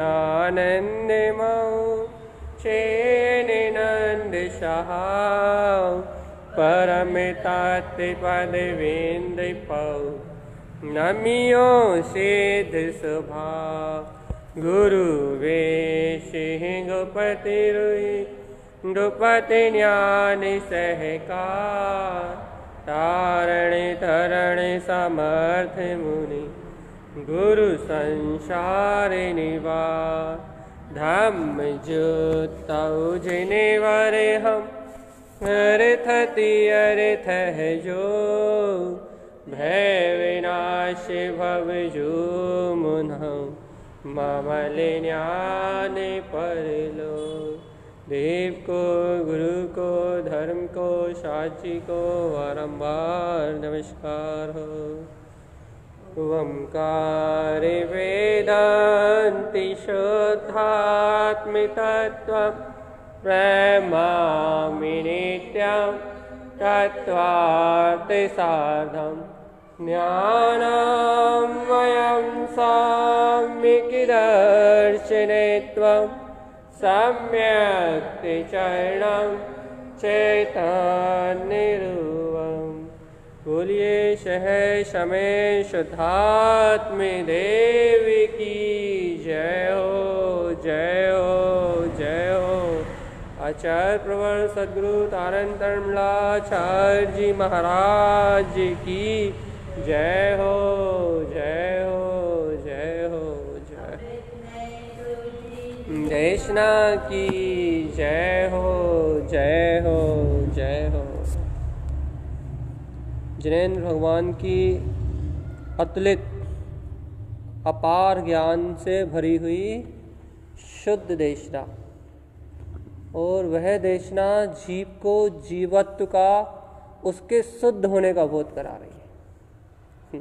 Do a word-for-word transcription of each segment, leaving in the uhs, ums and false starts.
आनन्दमौ जिनेन्द्र परमतात्पदवेन्द्र पौ नमियो सिद्ध सुभा गुरुवे सिंह गुपति गुपति ज्ञान सहकार तारण धरण समर्थ मुनि गुरु संसार निवार धम्म ज्योतौ जिनेवर हम अर्थति अर्थ है जो भय विनाश भव जो मुनौ ममल ज्ञान पर लो। देव को गुरु को धर्म को साची को बारंबार नमस्कार हो। ओंकार वेदांति शुद्धात्मतत्त्वं प्रेमामि नित्यं तत्त्वार्थ साधं ज्ञानमयं साम्यग्दर्शनेत्वं सम्यक् चरणं चैतन्यरूपम्। बोलिए शहर समय शुद्धात्म देव की जय हो जय हो जय हो। आचार्य प्रवर सदगुरु तारण तर्मलाचार्य जी महाराज की जय हो जय हो जय हो जय। जिनेन्द्र की जय हो जय हो जय हो। जिनेन्द्र भगवान की अतुलित अपार ज्ञान से भरी हुई शुद्ध देशना, और वह देशना जीव को जीवत्व का उसके शुद्ध होने का बोध करा रही है।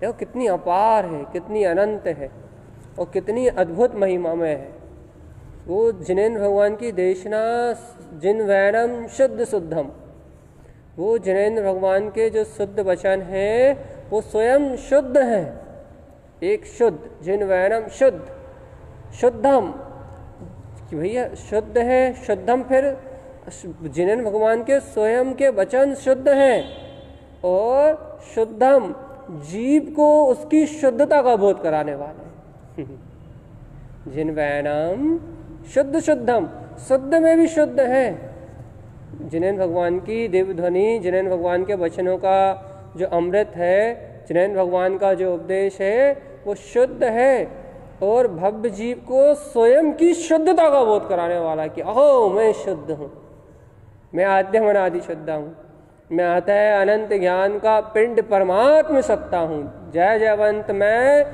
देखो कितनी अपार है, कितनी अनंत है और कितनी अद्भुत महिमामय है वो जिनेन्द्र भगवान की देशना। जिन वैणम शुद्ध शुद्धम, वो जिनेन्द्र भगवान के जो शुद्ध वचन हैं वो स्वयं शुद्ध हैं। एक शुद्ध जिन वैनम शुद्ध शुद्धम, भैया शुद्ध है शुद्धम। फिर जिनेन्द्र भगवान के स्वयं के वचन शुद्ध हैं और शुद्धम जीव को उसकी शुद्धता का बोध कराने वाले हैं। जिन वैनम शुद्ध शुद्धम, शुद्ध में भी शुद्ध है। जिनेन्द्र भगवान की दिव्य ध्वनि, जिनेन्द्र भगवान के वचनों का जो अमृत है, जिनेन्द्र भगवान का जो उपदेश है वो शुद्ध है और भव्य जीव को स्वयं की शुद्धता का बोध कराने वाला कि अहो मैं शुद्ध हूँ, मैं आद्यमन आदि शुद्ध हूँ, मैं आता है अनंत ज्ञान का पिंड परमात्म सत्ता हूँ। जय जयवंत मैं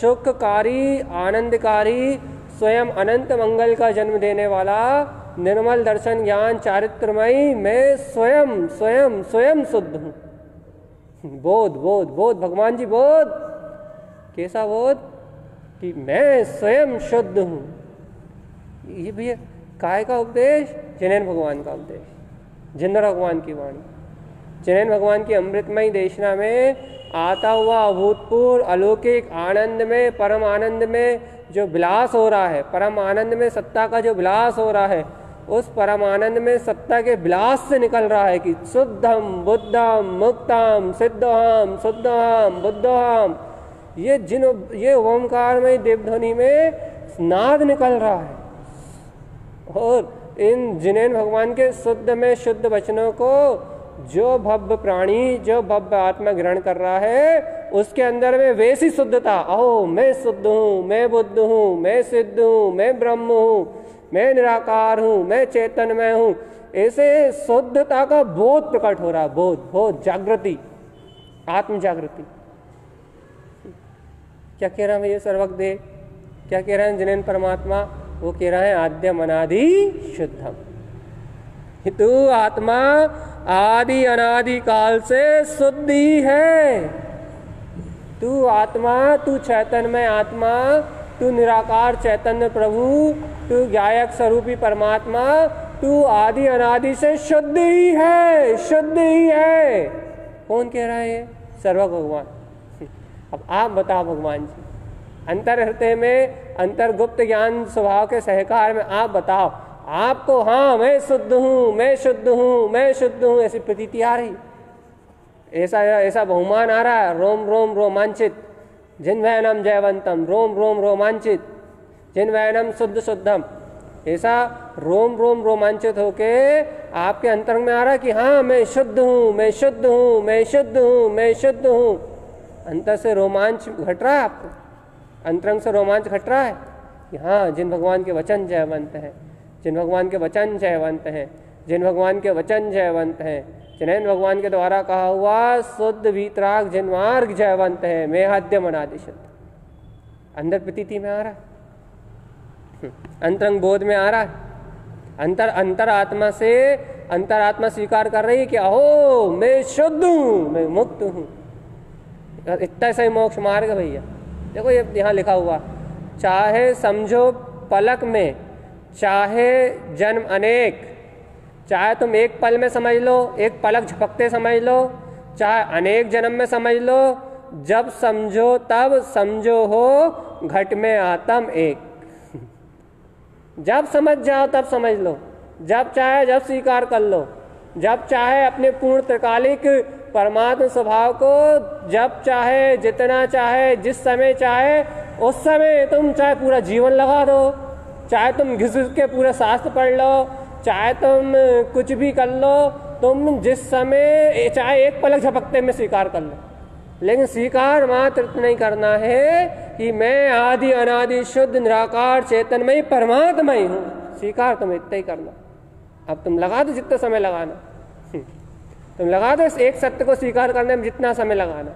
सुखकारी आनंदकारी स्वयं अनंत मंगल का जन्म देने वाला निर्मल दर्शन ज्ञान चारित्रमयी मैं स्वयं स्वयं स्वयं शुद्ध हूँ। बोध बोध बोध भगवान जी बोध, कैसा बोध कि मैं स्वयं शुद्ध हूँ। ये भैया काय का उपदेश? जिनेन्द्र भगवान का उपदेश, जिनेन्द्र भगवान की वाणी। जिनेन्द्र भगवान की अमृतमयी देशना में आता हुआ अभूतपूर्व अलौकिक आनंद में, परम आनंद में जो विलास हो रहा है, परम आनंद में सत्ता का जो विलास हो रहा है, उस परम आनंद में सत्ता के विलास से निकल रहा है कि शुद्धम बुद्धम मुक्तम सिद्धम शुद्धम बुद्धम। ये जिन ये ओंकार में देवध्वनि में नाद निकल रहा है और इन जिनेन्द्र भगवान के शुद्ध में शुद्ध वचनों को जो भव्य प्राणी जो भव्य आत्मा ग्रहण कर रहा है उसके अंदर में वैसी शुद्धता, अहो मैं शुद्ध हूँ, मैं बुद्ध हूँ, मैं सिद्ध हूँ, मैं ब्रह्म हूँ, मैं निराकार हूँ, मैं चैतन्यमय हूँ, ऐसे शुद्धता का बोध प्रकट हो रहा है। बोध बोध जागृति, आत्म जागृति। क्या कह रहा है ये सर्वज्ञ देव? क्या कह रहे हैं जिनेन्द्र परमात्मा? वो कह रहे हैं आद्य मनादि शुद्धम। तू आत्मा आदि अनादि काल से शुद्ध ही है। तू आत्मा, तू चैतन्यमय आत्मा, तू निराकार चैतन्य प्रभु, तू गायक स्वरूपी परमात्मा, तू आदि अनादि से शुद्ध ही है, शुद्ध ही है। कौन कह रहा है? सर्व भगवान। अब आप बताओ भगवान जी, अंतर हृदय में अंतर्गुप्त ज्ञान स्वभाव के सहकार में आप बताओ आपको, हाँ मैं शुद्ध हूँ, मैं शुद्ध हूँ, मैं शुद्ध हूँ, ऐसी प्रतीति आ रही, ऐसा ऐसा बहुमान आ रहा है। रोम रोम रोमांचित जिन्वैनम जयवंतम, रोम रोम रोमांचित जिन्वैनम शुद्ध शुद्धम, ऐसा रोम रोम रोमांचित होके आपके अंतरंग में आ रहा है कि हाँ मैं शुद्ध हूँ, मैं शुद्ध हूँ, मैं शुद्ध हूँ, मैं शुद्ध हूँ। अंतर से रोमांच घट रहा है आपको, अंतरंग से रोमांच घट रहा है कि हाँ जिन भगवान के वचन जयवंत हैं, जिन भगवान के वचन जयवंत हैं, जिन भगवान के वचन जयवंत हैं, जिनेन्द्र भगवान के द्वारा कहा हुआ शुद्ध वीतराग जिन्मार्ग जयवंत है, मेहाद्य मनादिशुद्ध। अंदर प्रतीति में आ रहा है, अंतरंग बोध में आ रहा है, अंतर अंतरात्मा से अंतरात्मा स्वीकार कर रही है कि अहो मैं शुद्ध हूँ, मैं मुक्त हूँ। इतना सही मोक्ष मार्ग भैया। देखो ये यहाँ लिखा हुआ, चाहे समझो पलक में, चाहे जन्म अनेक, चाहे तुम एक पल में समझ लो, एक पलक झपकते समझ लो, चाहे अनेक जन्म में समझ लो, जब समझो तब समझो हो घट में आत्म एक। जब समझ जाओ तब समझ लो, जब चाहे जब स्वीकार कर लो, जब चाहे अपने पूर्ण त्रिकालिक परमात्म स्वभाव को जब चाहे जितना चाहे जिस समय चाहे उस समय, तुम चाहे पूरा जीवन लगा दो, चाहे तुम घिस के पूरा शास्त्र पढ़ लो, चाहे तुम कुछ भी कर लो, तुम जिस समय चाहे एक पलक झपकते में स्वीकार कर लो, लेकिन स्वीकार मात्र नहीं करना है कि मैं आदि अनादि शुद्ध निराकार चेतनमयी परमात्मयी हूँ। स्वीकार तुम इतना ही करना। अब तुम लगा दो जितना समय लगाना, तुम लगा दो इस एक सत्य को स्वीकार करने में जितना समय लगाना,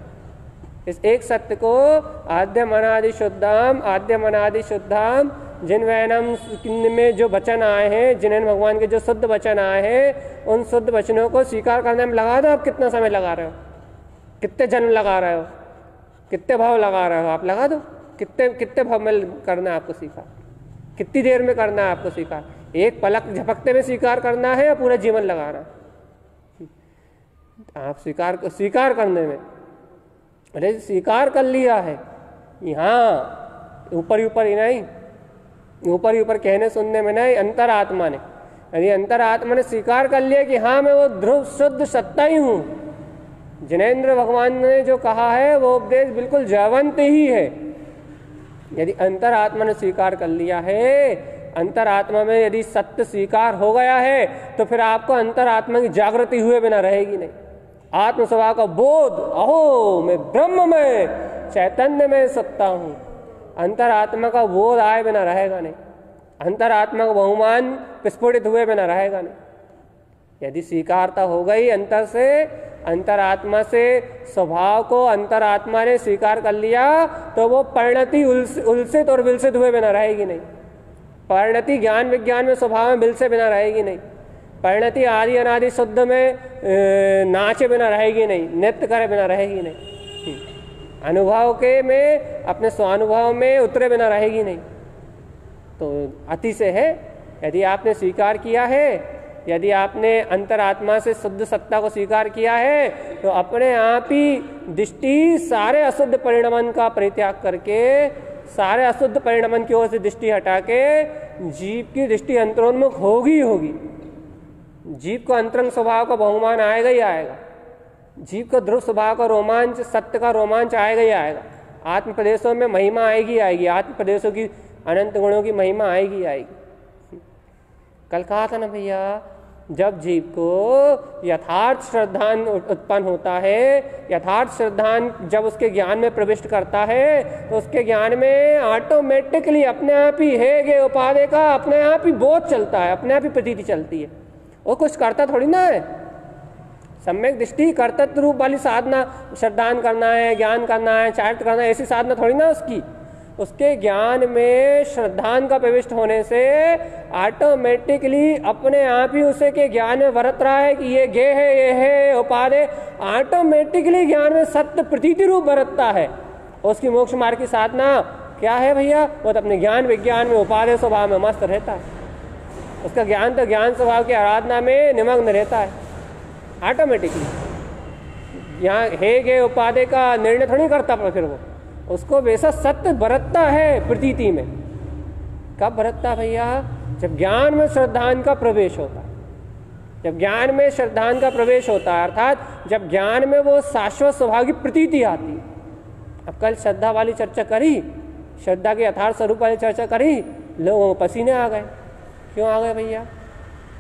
इस एक सत्य को आद्य मनादि शुद्धाम, आद्य मनादि शुद्धाम जिन्वैनम में जो वचन आए हैं, जिनेन्द्र भगवान के जो शुद्ध वचन आए हैं, उन शुद्ध वचनों को स्वीकार करने में लगा दो। आप कितना समय लगा रहे हो, कितने जन्म लगा रहे हो, कितने भाव लगा रहे हो, आप लगा दो। कितने कितने भाव में करना है आपको स्वीकार, कितनी देर में करना है आपको स्वीकार, एक पलक झपकते में स्वीकार करना है या पूरा जीवन लगाना आप स्वीकार स्वीकार करने में। अरे स्वीकार कर लिया है, यहाँ ऊपर ही ऊपर ही नहीं, ऊपर ही ऊपर कहने सुनने में नहीं, अंतरात्मा ने, यानी अंतरात्मा ने स्वीकार कर लिया कि हाँ मैं वो ध्रुव शुद्ध सत्ता ही हूँ। जिनेन्द्र भगवान ने जो कहा है वो उपदेश बिल्कुल जयवंत ही है। यदि अंतरात्मा ने स्वीकार कर लिया है, अंतरात्मा में यदि सत्य स्वीकार हो गया है, तो फिर आपको अंतरात्मा की जागृति हुए बिना रहेगी नहीं। आत्म स्वभाव का बोध, अहो मैं ब्रह्म में चैतन्य में सत्ता हूँ, अंतरात्मा का बोध आए बिना रहेगा नहीं, अंतरात्मा का बहुमान विस्फुटित हुए बिना रहेगा नहीं। यदि स्वीकारता हो गई अंतर से, अंतरात्मा से स्वभाव को अंतरात्मा ने स्वीकार कर लिया, तो वो परिणति उल्सित और विलसित हुए बिना रहेगी नहीं। परिणति ज्ञान विज्ञान में स्वभाव में विलसे बिना रहेगी नहीं। परिणति आदि अनादि शुद्ध में नाचे बिना रहेगी नहीं, नृत्य करे बिना रहेगी नहीं, अनुभव के में अपने स्वानुभव में उतरे बिना रहेगी नहीं। तो अति से है, यदि आपने स्वीकार किया है, यदि आपने अंतरात्मा से शुद्ध सत्ता को स्वीकार किया है, तो अपने आप ही दृष्टि सारे अशुद्ध परिणमन का परित्याग करके, सारे अशुद्ध परिणमन की ओर से दृष्टि हटा के जीव की दृष्टि अंतरोन्मुख होगी होगी। जीव को अंतरंग स्वभाव का बहुमान आएगा ही आएगा, जीव का ध्रुव स्वभाव का रोमांच, सत्य का रोमांच आएगा ही आएगा। आत्म प्रदेशों में महिमा आएगी आएगी, आत्म प्रदेशों की अनंत गुणों की महिमा आएगी आएगी। कल कहा था ना भैया, जब जीव को यथार्थ श्रद्धान उत्पन्न होता है, यथार्थ श्रद्धान जब उसके ज्ञान में प्रविष्ट करता है, तो उसके ज्ञान में ऑटोमेटिकली अपने आप ही हेगे उपाधि का अपने आप ही बोध चलता है, अपने आप ही प्रतीति चलती है। वो कुछ करता थोड़ी ना है। सम्यक दृष्टि कर्तृत्व रूप वाली साधना, श्रद्धान करना है, ज्ञान करना है, चारित्र करना है, ऐसी साधना थोड़ी ना उसकी। उसके ज्ञान में श्रद्धान का प्रविष्ट होने से ऑटोमेटिकली अपने आप ही उसे के ज्ञान में वरत रहा है कि ये गे है, ये है उपाधि, ऑटोमेटिकली ज्ञान में सत्य प्रतीति रूप बरतता है। उसकी मोक्ष मार्ग की साधना क्या है भैया, वो तो अपने ज्ञान विज्ञान में उपाधि स्वभाव में मस्त रहता है। उसका ज्ञान तो ज्ञान स्वभाव की आराधना में निमग्न रहता है ऑटोमेटिकली। यहाँ हे गे उपाधि का निर्णय थोड़ी करता, पर फिर वो उसको वैसा सत्य बरतता है प्रतीति में। कब बरतता भैया? जब ज्ञान में श्रद्धान का प्रवेश होता है, जब ज्ञान में श्रद्धान का प्रवेश होता है, अर्थात जब ज्ञान में वो शाश्वत स्वभाव की प्रतीति आती है। अब कल श्रद्धा वाली चर्चा करी, श्रद्धा के यथार्थ स्वरूप वाली चर्चा करी, लोगों को पसीने आ गए। क्यों आ गए भैया?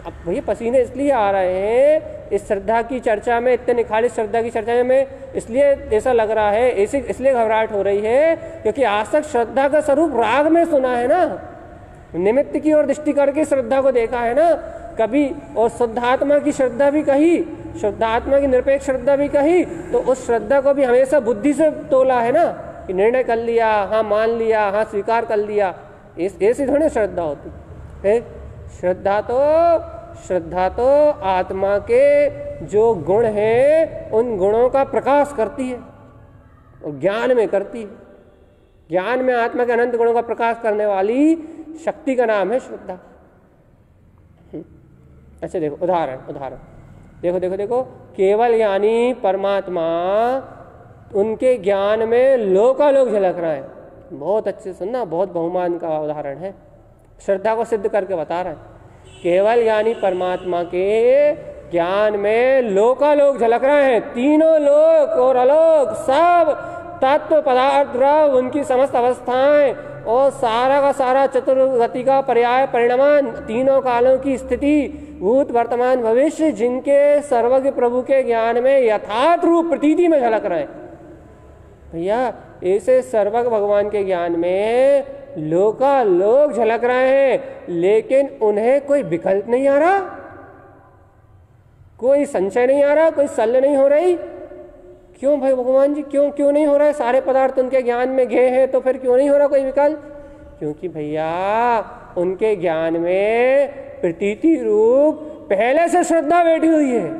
अब भैया पसीने इसलिए आ रहे हैं इस श्रद्धा की चर्चा में, इतने निखाली श्रद्धा की चर्चा में इसलिए ऐसा लग रहा है, ऐसी इसलिए घबराहट हो रही है क्योंकि आज तक श्रद्धा का स्वरूप राग में सुना है ना, निमित्त की ओर दृष्टि करके श्रद्धा को देखा है ना कभी, और शुद्धात्मा की श्रद्धा भी कही, शुद्धात्मा की निरपेक्ष श्रद्धा भी कही, तो उस श्रद्धा को भी हमेशा बुद्धि से तोला है ना कि निर्णय कर लिया, हाँ मान लिया, हाँ स्वीकार कर लिया। ऐसी थोड़ी श्रद्धा होती है। श्रद्धा तो श्रद्धा तो आत्मा के जो गुण हैं उन गुणों का प्रकाश करती है और ज्ञान में करती है। ज्ञान में आत्मा के अनंत गुणों का प्रकाश करने वाली शक्ति का नाम है श्रद्धा। अच्छा देखो उदाहरण, उदाहरण देखो देखो देखो केवल यानी परमात्मा उनके ज्ञान में लोकालोक झलक रहा है। बहुत अच्छे सुनना, बहुत बहुमान का उदाहरण है, श्रद्धा को सिद्ध करके बता रहे हैं। केवल यानी परमात्मा के ज्ञान में लोकालोक झलक रहे हैं, तीनों लोक और अलोक, सब तत्व पदार्थ द्रव्य, उनकी समस्त अवस्थाएं और सारा का सारा चतुर्गति का पर्याय परिणाम, तीनों कालों की स्थिति, भूत वर्तमान भविष्य, जिनके सर्वज्ञ प्रभु के ज्ञान में यथार्थ रूप प्रतीति में झलक रहे हैं। भैया ऐसे सर्वज्ञ भगवान के ज्ञान में लोका लोग झलक रहे हैं, लेकिन उन्हें कोई विकल्प नहीं आ रहा, कोई संशय नहीं आ रहा, कोई शल्य नहीं हो रही। क्यों भाई भगवान जी? क्यों क्यों नहीं हो रहा है? सारे पदार्थ उनके ज्ञान में गए हैं तो फिर क्यों नहीं हो रहा कोई विकल्प? क्योंकि भैया उनके ज्ञान में प्रतीति रूप पहले से श्रद्धा बैठी हुई है,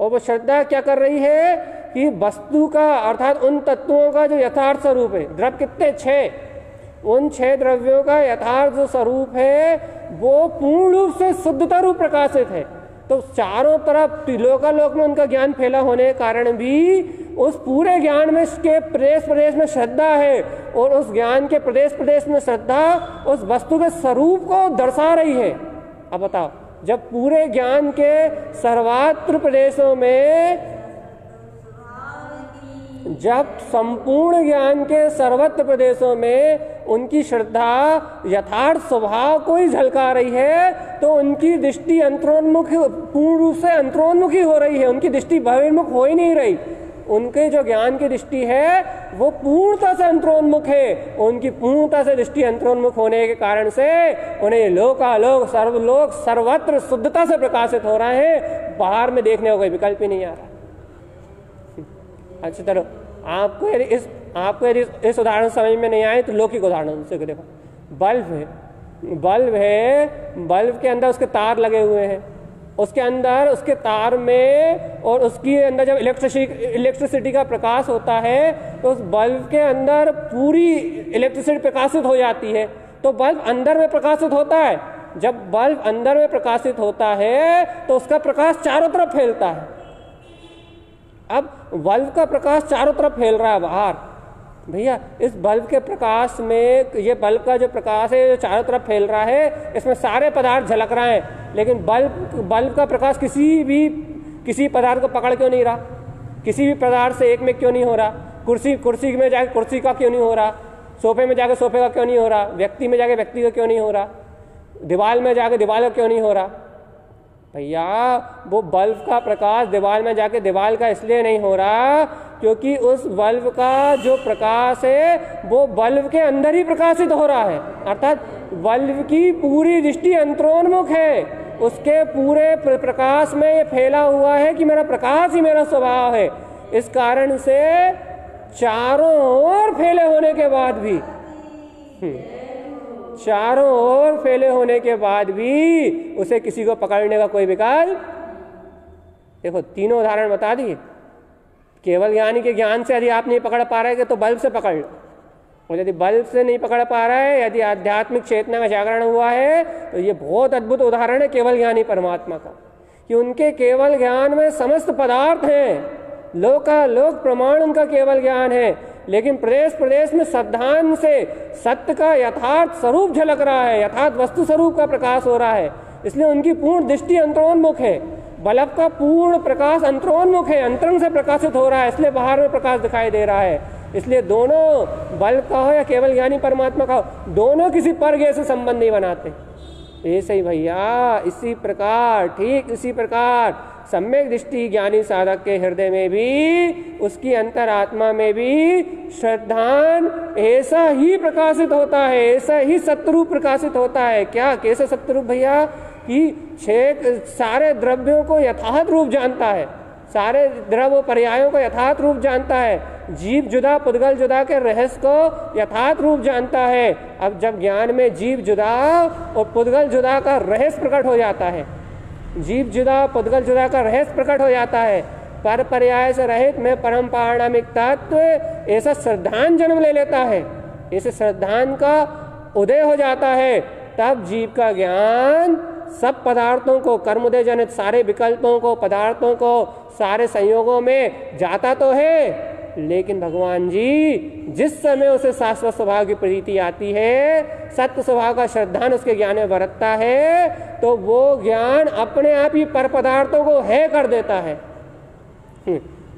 और वो श्रद्धा क्या कर रही है कि वस्तु का अर्थात उन तत्वों का जो यथार्थ स्वरूप है, द्रव्य कितने छह, उन छह द्रव्यों का यथार्थ जो स्वरूप है वो पूर्ण रूप से शुद्धता रूप प्रकाशित है। तो चारों तरफ लोकालोक में उनका ज्ञान फैला होने के कारण भी उस पूरे ज्ञान में के प्रदेश प्रदेश में श्रद्धा है, और उस ज्ञान के प्रदेश प्रदेश में श्रद्धा उस वस्तु के स्वरूप को दर्शा रही है। अब बताओ, जब पूरे ज्ञान के सर्वत्र प्रदेशों में, जब संपूर्ण ज्ञान के सर्वत्र प्रदेशों में उनकी श्रद्धा यथार्थ स्वभाव को ही झलका रही है, तो उनकी दृष्टि अंतरोन्मुख, पूर्ण रूप से अंतरोन्मुखी हो रही है, उनकी दृष्टि बहिर्मुख हो ही नहीं रही। उनके जो ज्ञान की दृष्टि है वो पूर्णता से अंतरोन्मुख है, उनकी पूर्णता से दृष्टि अंतरोन्मुख होने के कारण से उन्हें लोकालोक, सर्वलोक, सर्वत्र शुद्धता से प्रकाशित हो रहा है, बाहर में देखने का कोई विकल्प ही नहीं आ रहा। अच्छा चलो, आपको यदि इस आपको यदि इस उदाहरण समझ में नहीं आए तो लौकिक उदाहरण से देखो। बल्ब है, बल्ब है, बल्ब के अंदर उसके तार लगे हुए हैं, उसके अंदर उसके तार में और उसके अंदर जब इलेक्ट्रिसिटी इलेक्ट्रिसिटी का प्रकाश होता है तो उस बल्ब के अंदर पूरी इलेक्ट्रिसिटी प्रकाशित हो जाती है, तो बल्ब अंदर में प्रकाशित होता है। जब बल्ब अंदर में प्रकाशित होता है तो उसका प्रकाश चारों तरफ फैलता है। अब बल्ब का प्रकाश चारों तरफ फैल रहा है बाहर, भैया इस बल्ब के प्रकाश में, ये बल्ब का जो प्रकाश है जो चारों तरफ फैल रहा है, इसमें सारे पदार्थ झलक रहे हैं, लेकिन बल्ब बल्ब का प्रकाश किसी भी किसी पदार्थ को पकड़ क्यों नहीं रहा, किसी भी पदार्थ से एक में क्यों नहीं हो रहा? कुर्सी कुर्सी में जाके कुर्सी का क्यों नहीं हो रहा? सोफे में जाके सोफे का क्यों नहीं हो रहा? व्यक्ति में जाके व्यक्ति का क्यों नहीं हो रहा? दीवार में जाके दीवार का क्यों नहीं हो रहा? भैया वो बल्ब का प्रकाश दीवार में जाके दीवार का इसलिए नहीं हो रहा क्योंकि उस बल्ब का जो प्रकाश है वो बल्ब के अंदर ही प्रकाशित हो रहा है, अर्थात बल्ब की पूरी दृष्टि अंतरोन्मुख है, उसके पूरे प्रकाश में ये फैला हुआ है कि मेरा प्रकाश ही मेरा स्वभाव है। इस कारण से चारों ओर फैले होने के बाद भी चारों ओर फैले होने के बाद भी उसे किसी को पकड़ने का कोई विकल्प। देखो तीनों उदाहरण बता दिए। केवल ज्ञानी के ज्ञान से यदि आप नहीं पकड़ पा रहे तो बल्ब से पकड़ लो, और यदि बल्ब से नहीं पकड़ पा रहा है, यदि आध्यात्मिक चेतना का जागरण हुआ है, तो ये बहुत अद्भुत उदाहरण है केवल ज्ञानी परमात्मा का कि उनके केवल ज्ञान में समस्त पदार्थ हैं, लोकालोक प्रमाण उनका केवल ज्ञान है, लेकिन प्रदेश प्रदेश में सद्धान से सत्य का यथार्थ स्वरूप झलक रहा है, यथार्थ वस्तु स्वरूप का प्रकाश हो रहा है। इसलिए उनकी पूर्ण दृष्टि अंतरोन्मुख है, बल्ब का पूर्ण प्रकाश अंतरोन्मुख है, अंतरंग से प्रकाशित हो रहा है, इसलिए बाहर में प्रकाश दिखाई दे रहा है। इसलिए दोनों, बल्ब का हो या केवल ज्ञानी परमात्मा का हो, दोनों किसी परगे से संबंध नहीं बनाते। ऐसे ही भैया इसी प्रकार, ठीक इसी प्रकार सम्यक दृष्टि ज्ञानी साधक के हृदय में भी, उसकी अंतरात्मा में भी श्रद्धान ऐसा ही प्रकाशित होता है, ऐसा ही सत्रूप प्रकाशित होता है। क्या कैसा सत्रूप भैया? कि छह सारे द्रव्यों को यथार्थ रूप जानता है, सारे द्रव्य पर्यायों को यथार्थ रूप जानता है, जीव जुदा पुद्गल जुदा के रहस्य को यथार्थ रूप जानता है। अब जब ज्ञान में जीव जुदा और पुद्गल जुदा का रहस्य प्रकट हो जाता है, जीव जुदा पुद्गल जुदा का रहस्य प्रकट हो जाता है, पर पर्याय से रहित में परम पारणामिक तत्व ऐसा श्रद्धान जन्म ले लेता है, ऐसे श्रद्धान का उदय हो जाता है। तब जीव का ज्ञान सब पदार्थों को, कर्मोदय जनित सारे विकल्पों को, पदार्थों को, सारे संयोगों में जाता तो है, लेकिन भगवान जी जिस समय उसे शाश्वत स्वभाव की प्रीति आती है, सत्य स्वभाव का श्रद्धान उसके ज्ञान में बरतता है, तो वो ज्ञान अपने आप ही पर पदार्थों को है कर देता है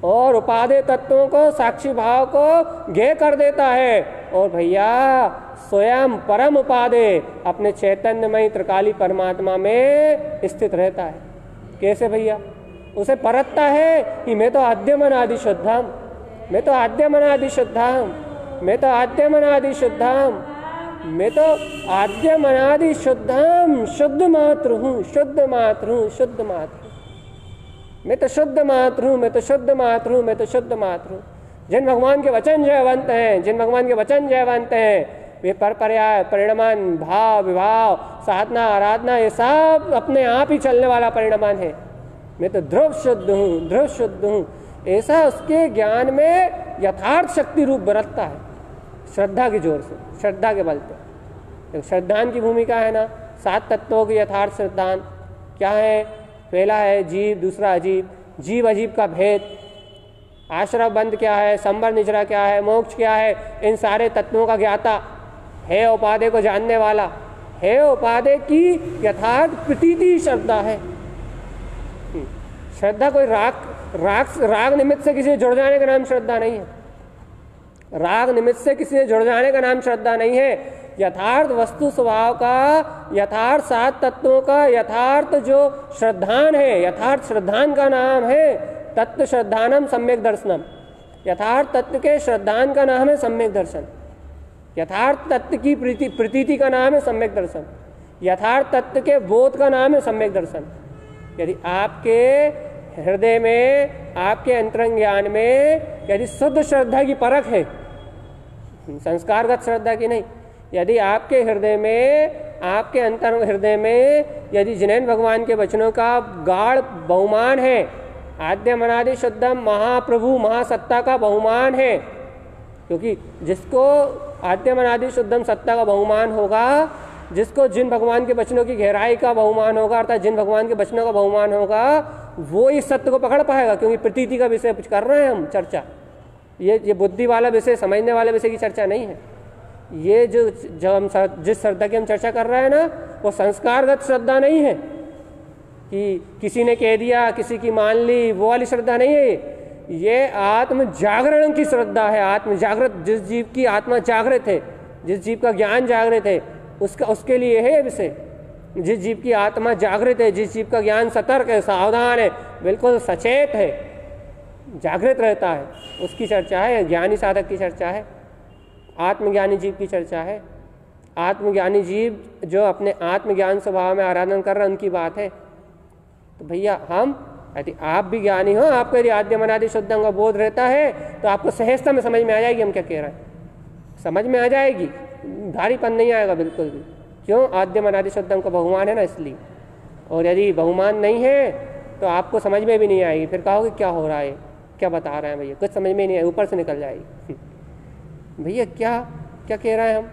और उपादेय तत्वों को, साक्षी भाव को गे कर देता है। और भैया स्वयं परम उपादेय अपने चैतन्यमय त्रिकाली परमात्मा में स्थित रहता है। कैसे भैया? उसे परतता है कि मैं तो आद्य मन आदि शुद्धम, मैं तो आद्य मन आदि शुद्धम, मैं तो आद्य मन आदि शुद्धम, मैं तो आद्य मन आदि शुद्धम, शुद्ध मात्र हूँ, शुद्ध मात्र हूँ, शुद्ध मात्र हूँ, मैं तो शुद्ध मात्र हूँ, मैं तो शुद्ध मात्र हूँ, मैं तो शुद्ध मात्र हूँ। जिन भगवान के वचन जयवंत हैं, जिन भगवान के वचन जयवंत हैं, वे पर पर्याय परिणमन भाव विभाव साधना आराधना ये सब अपने आप ही चलने वाला परिणमन है। मैं तो ध्रुव शुद्ध हूँ, ध्रुव शुद्ध हूँ, ऐसा उसके ज्ञान में यथार्थ शक्ति रूप बरतता है, श्रद्धा के जोर से, श्रद्धा के बल पर। श्रद्धान की भूमिका है ना, सात तत्वों के यथार्थ श्रद्धान क्या है? पहला है जीव, दूसरा अजीब, जीव अजीब का भेद, आश्रव बंध क्या है, संबर निजरा क्या है, मोक्ष क्या है, इन सारे तत्वों का ज्ञाता है, उपादेय को जानने वाला है, उपादेय की यथार्थ प्रतीति श्रद्धा है। श्रद्धा कोई राग राग राग निमित्त से किसी से जुड़ जाने का नाम श्रद्धा नहीं है, राग निमित्त से किसी से जुड़ जाने का नाम श्रद्धा नहीं है। यथार्थ वस्तु स्वभाव का, यथार्थ सात तत्वों का यथार्थ जो श्रद्धान है, यथार्थ श्रद्धान का नाम है तत्व श्रद्धानम सम्यक दर्शनम। यथार्थ तत्व के श्रद्धान का नाम है सम्यक दर्शन, यथार्थ तत्व की प्रती प्रतीति का नाम है सम्यक दर्शन, यथार्थ तत्व के बोध का नाम है सम्यक दर्शन। यदि आपके हृदय में, आपके अंतरंग ज्ञान में यदि शुद्ध श्रद्धा की परख है, संस्कारगत श्रद्धा की नहीं, यदि आपके हृदय में, आपके अंतर हृदय में यदि जिनेन्द्र भगवान के वचनों का गाढ़ बहुमान है, आद्य मनादि शुद्धम महाप्रभु महासत्ता का बहुमान है, क्योंकि जिसको आद्य मनादि शुद्धम सत्ता का बहुमान होगा, जिसको जिन भगवान के वचनों की गहराई का बहुमान होगा, अर्थात जिन भगवान के वचनों का बहुमान होगा, वो इस सत्य को पकड़ पाएगा। क्योंकि प्रतीति का विषय कुछ कर रहे हैं हम चर्चा, ये ये बुद्धि वाला विषय, समझने वाले विषय की चर्चा नहीं है। ये जो जब हम सर, जिस श्रद्धा की हम चर्चा कर रहे हैं ना, वो संस्कारगत श्रद्धा नहीं है कि किसी ने कह दिया, किसी की मान ली, वो वाली श्रद्धा नहीं है। ये आत्म जागरण की श्रद्धा है, आत्म जागृत, जिस जीव की आत्मा जागृत है, जिस जीव का ज्ञान जागृत है, उसका उसके लिए है विषय। जिस जीव की आत्मा जागृत है, जिस जीव का ज्ञान सतर्क है, सावधान है, बिल्कुल सचेत है, जागृत रहता है, उसकी चर्चा है। ज्ञानी साधक की चर्चा है, आत्मज्ञानी जीव की चर्चा है। आत्मज्ञानी जीव जो अपने आत्मज्ञान स्वभाव में आराधना कर रहे हैं, उनकी बात है। तो भैया हम, यदि आप भी ज्ञानी हो, आपको यदि आद्य मनादि शुद्धम का बोध रहता है, तो आपको सहजता में समझ में आ जाएगी हम क्या कह रहे हैं, समझ में आ जाएगी, भारीपन नहीं आएगा बिल्कुल भी। क्यों? आद्य मनादि शुद्धम का बहुमान है ना, इसलिए। और यदि बहुमान नहीं है तो आपको समझ में भी नहीं आएगी, फिर कहोगे क्या हो रहा है, क्या बता रहे हैं भैया, कुछ समझ में नहीं आएगी, ऊपर से निकल जाएगी। भैया क्या क्या कह रहे हैं हम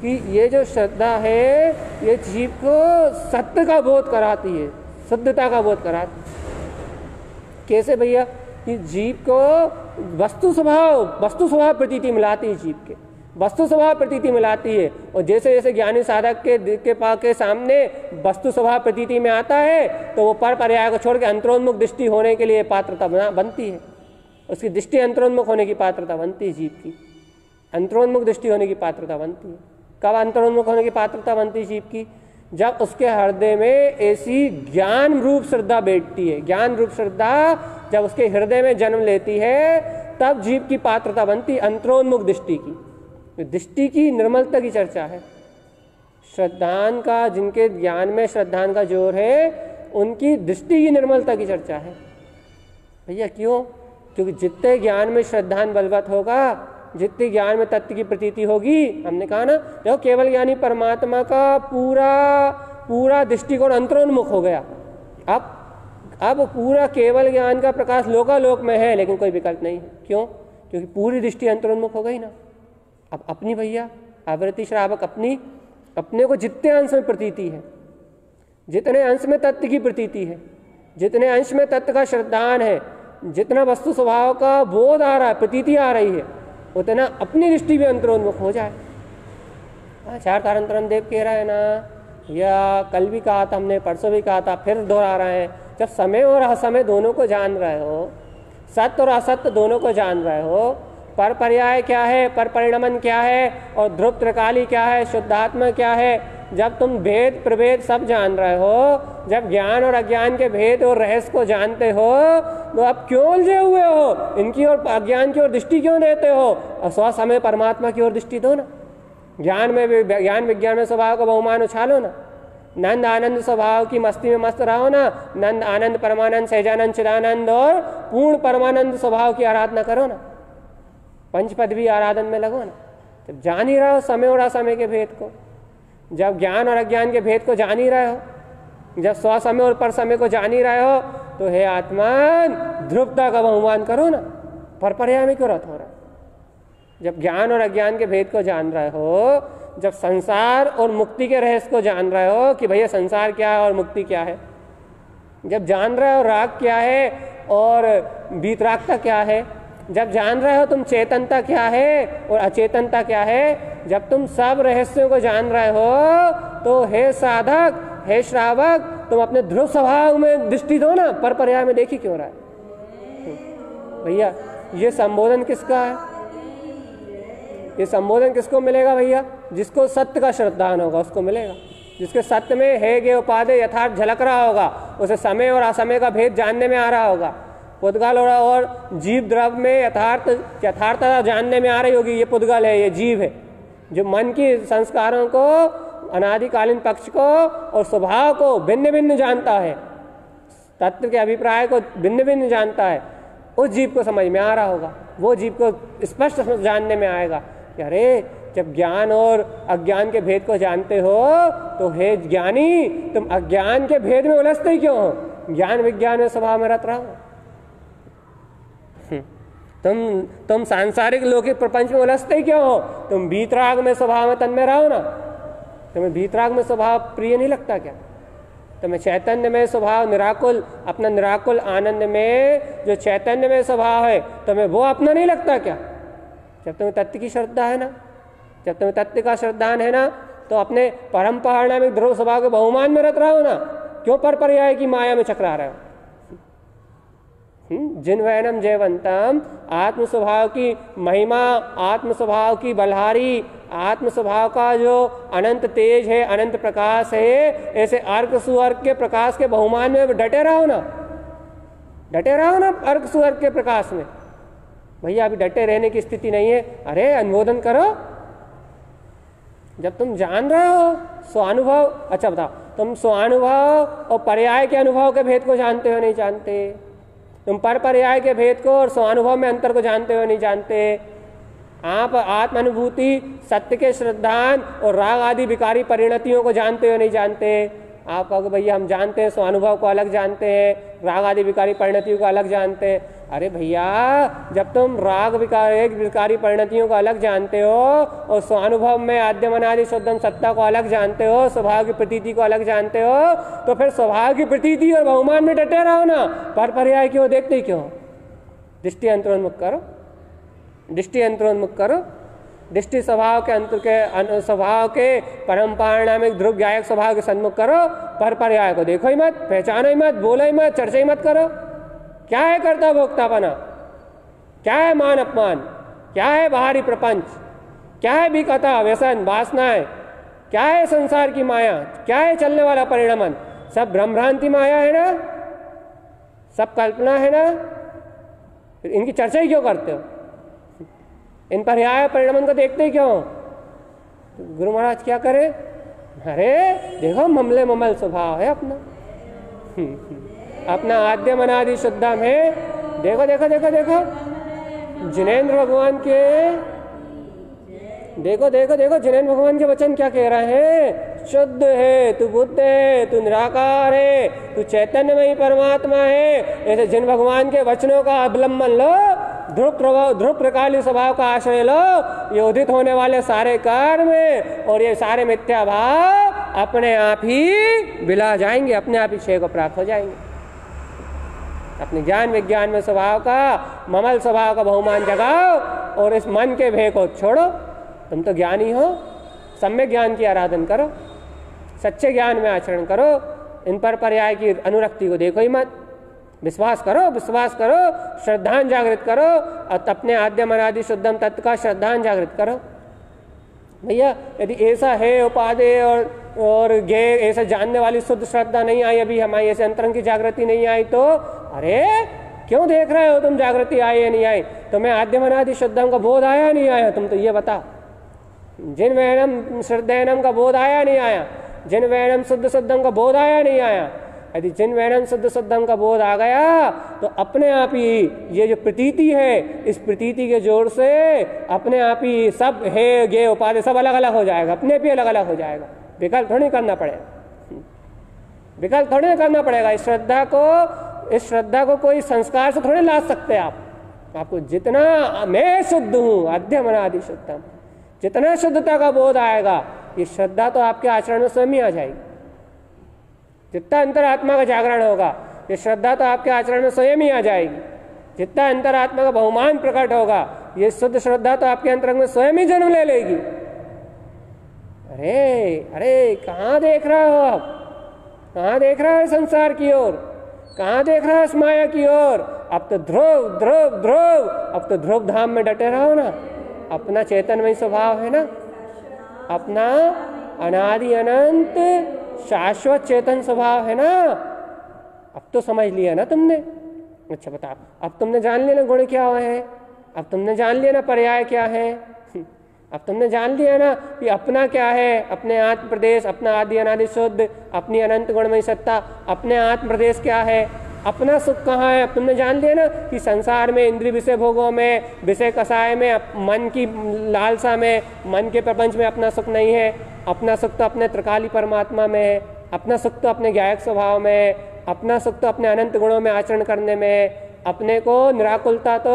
कि ये जो श्रद्धा है, ये जीव को सत्य का बोध कराती है, शुद्धता का बोध कराती है। कैसे भैया? कि जीव को वस्तु स्वभाव वस्तु स्वभाव प्रतीति मिलाती है जीव के, वस्तु स्वभाव प्रतीति मिलाती है। और जैसे जैसे ज्ञानी साधक के के पास के सामने वस्तु स्वभाव प्रतीति में आता है तो वो पर पर्याय को छोड़ के अंतरोन्मुख दृष्टि होने के लिए पात्रता बना बनती है, उसकी दृष्टि अंतरोन्मुख होने की पात्रता बनती है, जीव की अंतरोन्मुख दृष्टि होने की पात्रता बनती है। कब अंतरोन्मुख होने की पात्रता बनती है जीव की? जब उसके हृदय में ऐसी ज्ञान रूप श्रद्धा बैठती है, ज्ञान रूप श्रद्धा जब उसके हृदय में जन्म लेती है तब जीव की पात्रता बनती अंतरोन्मुख दृष्टि की। दृष्टि की निर्मलता की चर्चा है। श्रद्धान का, जिनके ज्ञान में श्रद्धान का जोर है, उनकी दृष्टि की निर्मलता की चर्चा है। भैया क्यों? क्योंकि जितने ज्ञान में श्रद्धान बलवत होगा, जितनी ज्ञान में तत्व की प्रतीति होगी, हमने कहा ना देखो केवल ज्ञानी परमात्मा का पूरा पूरा दृष्टिकोण अंतरोन्मुख हो गया। अब अब पूरा केवल ज्ञान का प्रकाश लोकालोक में है, लेकिन कोई विकल्प नहीं है। क्यों? क्योंकि पूरी दृष्टि अंतरोन्मुख हो गई ना। अब अपनी भैया आवृत्ति श्रावक अपनी अपने को जितने अंश में प्रतीति है, जितने अंश में तत्व की प्रतीति है, जितने अंश में तत्व का श्रद्धान है, जितना वस्तु स्वभाव का बोध आ रहा है, प्रतीति आ रही है, उतना अपनी दृष्टि भी अंतरोन्मुख हो जाए। आचार्य अंतरन देव कह रहा है ना, या कल भी कहा था हमने, परसों भी कहा था, फिर दोहरा रहे हैं, जब समय और असमय दोनों को जान रहे हो, सत्य और असत्य दोनों को जान रहे हो, पर पर्याय क्या है, पर परिणमन क्या है, और ध्रुव त्रिकाली क्या है, शुद्धात्मा क्या है, जब तुम भेद प्रभेद सब जान रहे हो, जब ज्ञान और अज्ञान के भेद और रहस्य को जानते हो, तो आप क्यों उलझे हुए हो? इनकी और अज्ञान की ओर दृष्टि क्यों देते हो? और स्व समय परमात्मा की ओर दृष्टि दो ना। ज्ञान में भी, ज्ञान विज्ञान में स्वभाव का बहुमान उछालो ना, नंद आनंद स्वभाव की मस्ती में मस्त रहो ना, नंद आनंद परमानंद सहजानंद चिदानंद और पूर्ण परमानंद स्वभाव की आराधना करो ना, पंचपदवी आराधन में लगो ना। जब जान ही रहो समय और असमय के भेद को, जब ज्ञान और अज्ञान के भेद को जान ही रहे हो, जब स्व समय और पर समय को जान ही रहे हो, तो हे आत्मान ध्रुवता का बहुमान करो ना, पर पर्याय में क्यों रथ हो रहा? जब ज्ञान और अज्ञान के भेद को जान रहे हो, जब संसार और मुक्ति के रहस्य को जान रहे हो कि भैया संसार क्या है और मुक्ति क्या है, जब जान रहे हो राग क्या है और बीतरागता क्या है, जब जान रहे हो तुम चेतनता क्या है और अचेतनता क्या है, जब तुम सब रहस्यों को जान रहे हो, तो हे साधक, हे श्रावक, तुम अपने ध्रुव स्वभाव में दृष्टि दो ना, पर पर्याय में देखी क्यों रहा है? भैया ये संबोधन किसका है? ये संबोधन किसको मिलेगा भैया? जिसको सत्य का श्रद्धान होगा उसको मिलेगा, जिसके सत्य में हे गे उपाधे यथार्थ झलक रहा होगा, उसे समय और असमय का भेद जानने में आ रहा होगा, पुद्गल और जीव द्रव्य में यथार्थ यथार्थता जानने में आ रही होगी। ये पुद्गल है, ये जीव है, जो मन की संस्कारों को, अनादिकालीन पक्ष को और स्वभाव को भिन्न भिन्न जानता है, तत्व के अभिप्राय को भिन्न भिन्न जानता है, उस जीव को समझ में आ रहा होगा, वो जीव को स्पष्ट जानने में आएगा। अरे जब ज्ञान और अज्ञान के भेद को जानते हो, तो हे ज्ञानी, तुम अज्ञान के भेद में उलझते ही क्यों हो? ज्ञान विज्ञान में स्वभाव में रत रहो, तुम तुम सांसारिक लौकिक प्रपंच में उलझते ही क्यों हो? तुम बीतराग में स्वभाव में तन में रहो ना। तुम्हें बीतराग में स्वभाव प्रिय नहीं लगता क्या? तुम्हें चैतन्य में स्वभाव, निराकुल अपना निराकुल आनंद में जो चैतन्य में स्वभाव है, तुम्हें वो अपना नहीं लगता क्या? जब तुम्हें तत्व की श्रद्धा है ना, जब तुम्हें तत्व का श्रद्धान है ना, तो अपने परम पारणामिक ध्रुव स्वभाव के बहुमान में रत रहो ना। क्यों पर पर्याय की माया में चकरा रहे हो? जिनवैनम जयवंतम, आत्म स्वभाव की महिमा, आत्म स्वभाव की बलहारी, आत्म स्वभाव का जो अनंत तेज है, अनंत प्रकाश है, ऐसे अर्क सुअर्क के प्रकाश के बहुमान में डटे रहो ना, डटे रहो ना अर्क सुअर्क के प्रकाश में। भैया अभी डटे रहने की स्थिति नहीं है, अरे अनुमोदन करो। जब तुम जान रहे हो स्वानुभव, अच्छा बताओ तुम स्वानुभव और पर्याय के अनुभव के भेद को जानते हो नहीं जानते? तुम पर पर्याय के भेद को और स्वानुभव में अंतर को जानते हो नहीं जानते? आप आत्मानुभूति, सत्य के श्रद्धान और राग आदि विकारी परिणतियों को जानते हो नहीं जानते? आप अगर भैया हम जानते हैं, स्वानुभव को अलग जानते हैं, राग आदि विकारी परिणतियों को अलग जानते हैं। अरे भैया जब तुम राग विकारी विकारी परिणतियों को अलग जानते हो और स्वानुभव में आद्यमनादि शुद्धम सत्ता को अलग जानते हो, स्वभाव की प्रतीति को अलग जानते हो, तो फिर स्वभाव की प्रतीति और बहुमान में डटे रहो ना, पर पर्याय क्यों देखते क्यों? दृष्टि अंतरोन्मुख करो, दृष्टि अंतरोन्मुख करो। दृष्टि स्वभाव के अंतर के स्वभाव के परम पारणामिक ध्रुव गायक स्वभाव के सन्मुख करो। पर पर्याय को देखो ही मत, पहचानो ही मत, बोलो ही मत, चर्चा ही मत करो। क्या है कर्ता भोक्तापना, क्या है मान अपमान, क्या है बाहरी प्रपंच, क्या है बिकता व्यसन वासनाएं, क्या है संसार की माया, क्या है चलने वाला परिणमन। सब भ्रमभ्रांति माया है ना, सब कल्पना है ना। फिर इनकी चर्चा ही क्यों करते हो, इन पर्याय परिणमन को देखते क्यों? गुरु महाराज क्या करे, अरे देखो ममले ममल स्वभाव है अपना अपना आद्य मनादि शुद्धम है। देखो देखो देखो देखो जिनेन्द्र भगवान के देखो देखो देखो जिनेन्द्र भगवान के वचन क्या कह रहे हैं। शुद्ध है तू, बुद्ध है तू, निराकार है तू, चैतन्यमयी परमात्मा है। ऐसे जिन भगवान के वचनों का अवलंबन लो, ध्रुव प्रकाली स्वभाव का आश्रय लो, ये उदित होने वाले सारे कर्म और ये सारे मिथ्या भाव अपने आप ही बिला जाएंगे, अपने आप ही क्षय को प्राप्त हो जाएंगे। अपने ज्ञान विज्ञान में स्वभाव का ममल स्वभाव का बहुमान जगाओ और इस मन के भय को छोड़ो। तुम तो ज्ञानी हो, सम्यक ज्ञान की आराधन करो, सच्चे ज्ञान में आचरण करो। इन पर पर्याय की अनुरक्ति को देखो ही मत। विश्वास करो, विश्वास करो, श्रद्धान जागृत करो और अपने आद्य मनादि शुद्धम तत्व का श्रद्धान जागृत करो। भैया यदि ऐसा है उपादेय और और गे ऐसा जानने वाली शुद्ध श्रद्धा नहीं आई, अभी हमारी ऐसे अंतरंग की जागृति नहीं आई, तो अरे क्यों देख रहे हो तुम जागृति आई या नहीं आई? तुम्हें आद्य मनादि शुद्धम का बोध आया नहीं आया? तुम तो ये बताओ, जिन वैनम श्रद्धैनम का बोध आया नहीं आया? जिन वैनम शुद्ध शुद्धम का बोध आया नहीं आया? यदि जिन वैनम शुद्ध शुद्धम का बोध आ गया तो अपने आप ही ये जो प्रतीति है, इस प्रतीति के जोर से अपने आप ही सब हे गे उपाधि सब अलग अलग हो जाएगा, अपने भी अलग अलग हो जाएगा। विकल्प थोड़ी करना पड़ेगा, विकल्प थोड़ी करना पड़ेगा। इस श्रद्धा को इस श्रद्धा को कोई संस्कार से थोड़े ला सकते आप। आपको जितना मैं शुद्ध हूँ, आद्य मनादि शुद्धम, जितना शुद्धता का बोध आएगा, ये श्रद्धा तो आपके आचरण में स्वयं ही आ जाएगी। जितना अंतरात्मा का जागरण होगा, ये श्रद्धा तो आपके आचरण में स्वयं ही आ जाएगी। जितना अंतरात्मा का बहुमान प्रकट होगा, ये शुद्ध श्रद्धा तो आपके अंतरंग में स्वयं ही जन्म ले लेगी। अरे अरे कहाँ देख रहे हो आप, कहाँ देख रहे हो संसार की ओर, कहाँ देख रहे हो इस माया की ओर? अब तो ध्रुव ध्रुव ध्रुव, अब तो ध्रुव धाम में डटे रहो ना। अपना चैतन्यमय स्वभाव है ना, अपना अनादि अनंत शाश्वत चेतन स्वभाव है ना। अब तो समझ लिया ना तुमने। अच्छा बता, अब तुमने जान लिया ना गुण क्या हुए हैं, अब तुमने जान लिया ना पर्याय क्या है, अब तुमने जान लिया ना कि अपना क्या है, अपने आत्म प्रदेश, अपना आदि अनादि शुद्ध, अपनी अनंत गुणमयी सत्ता, अपने आत्म प्रदेश क्या है, अपना सुख कहाँ है। अब तुमने जान लिया ना कि संसार में इंद्रिय विषय भोगों में, विषय कसाय में, मन की लालसा में, मन के प्रपंच में अपना सुख नहीं है। अपना सुख तो अपने त्रिकाली परमात्मा में है, अपना सुख तो अपने ज्ञायक स्वभाव में है, अपना सुख तो अपने अनंत गुणों में आचरण करने में है। अपने को निराकुलता तो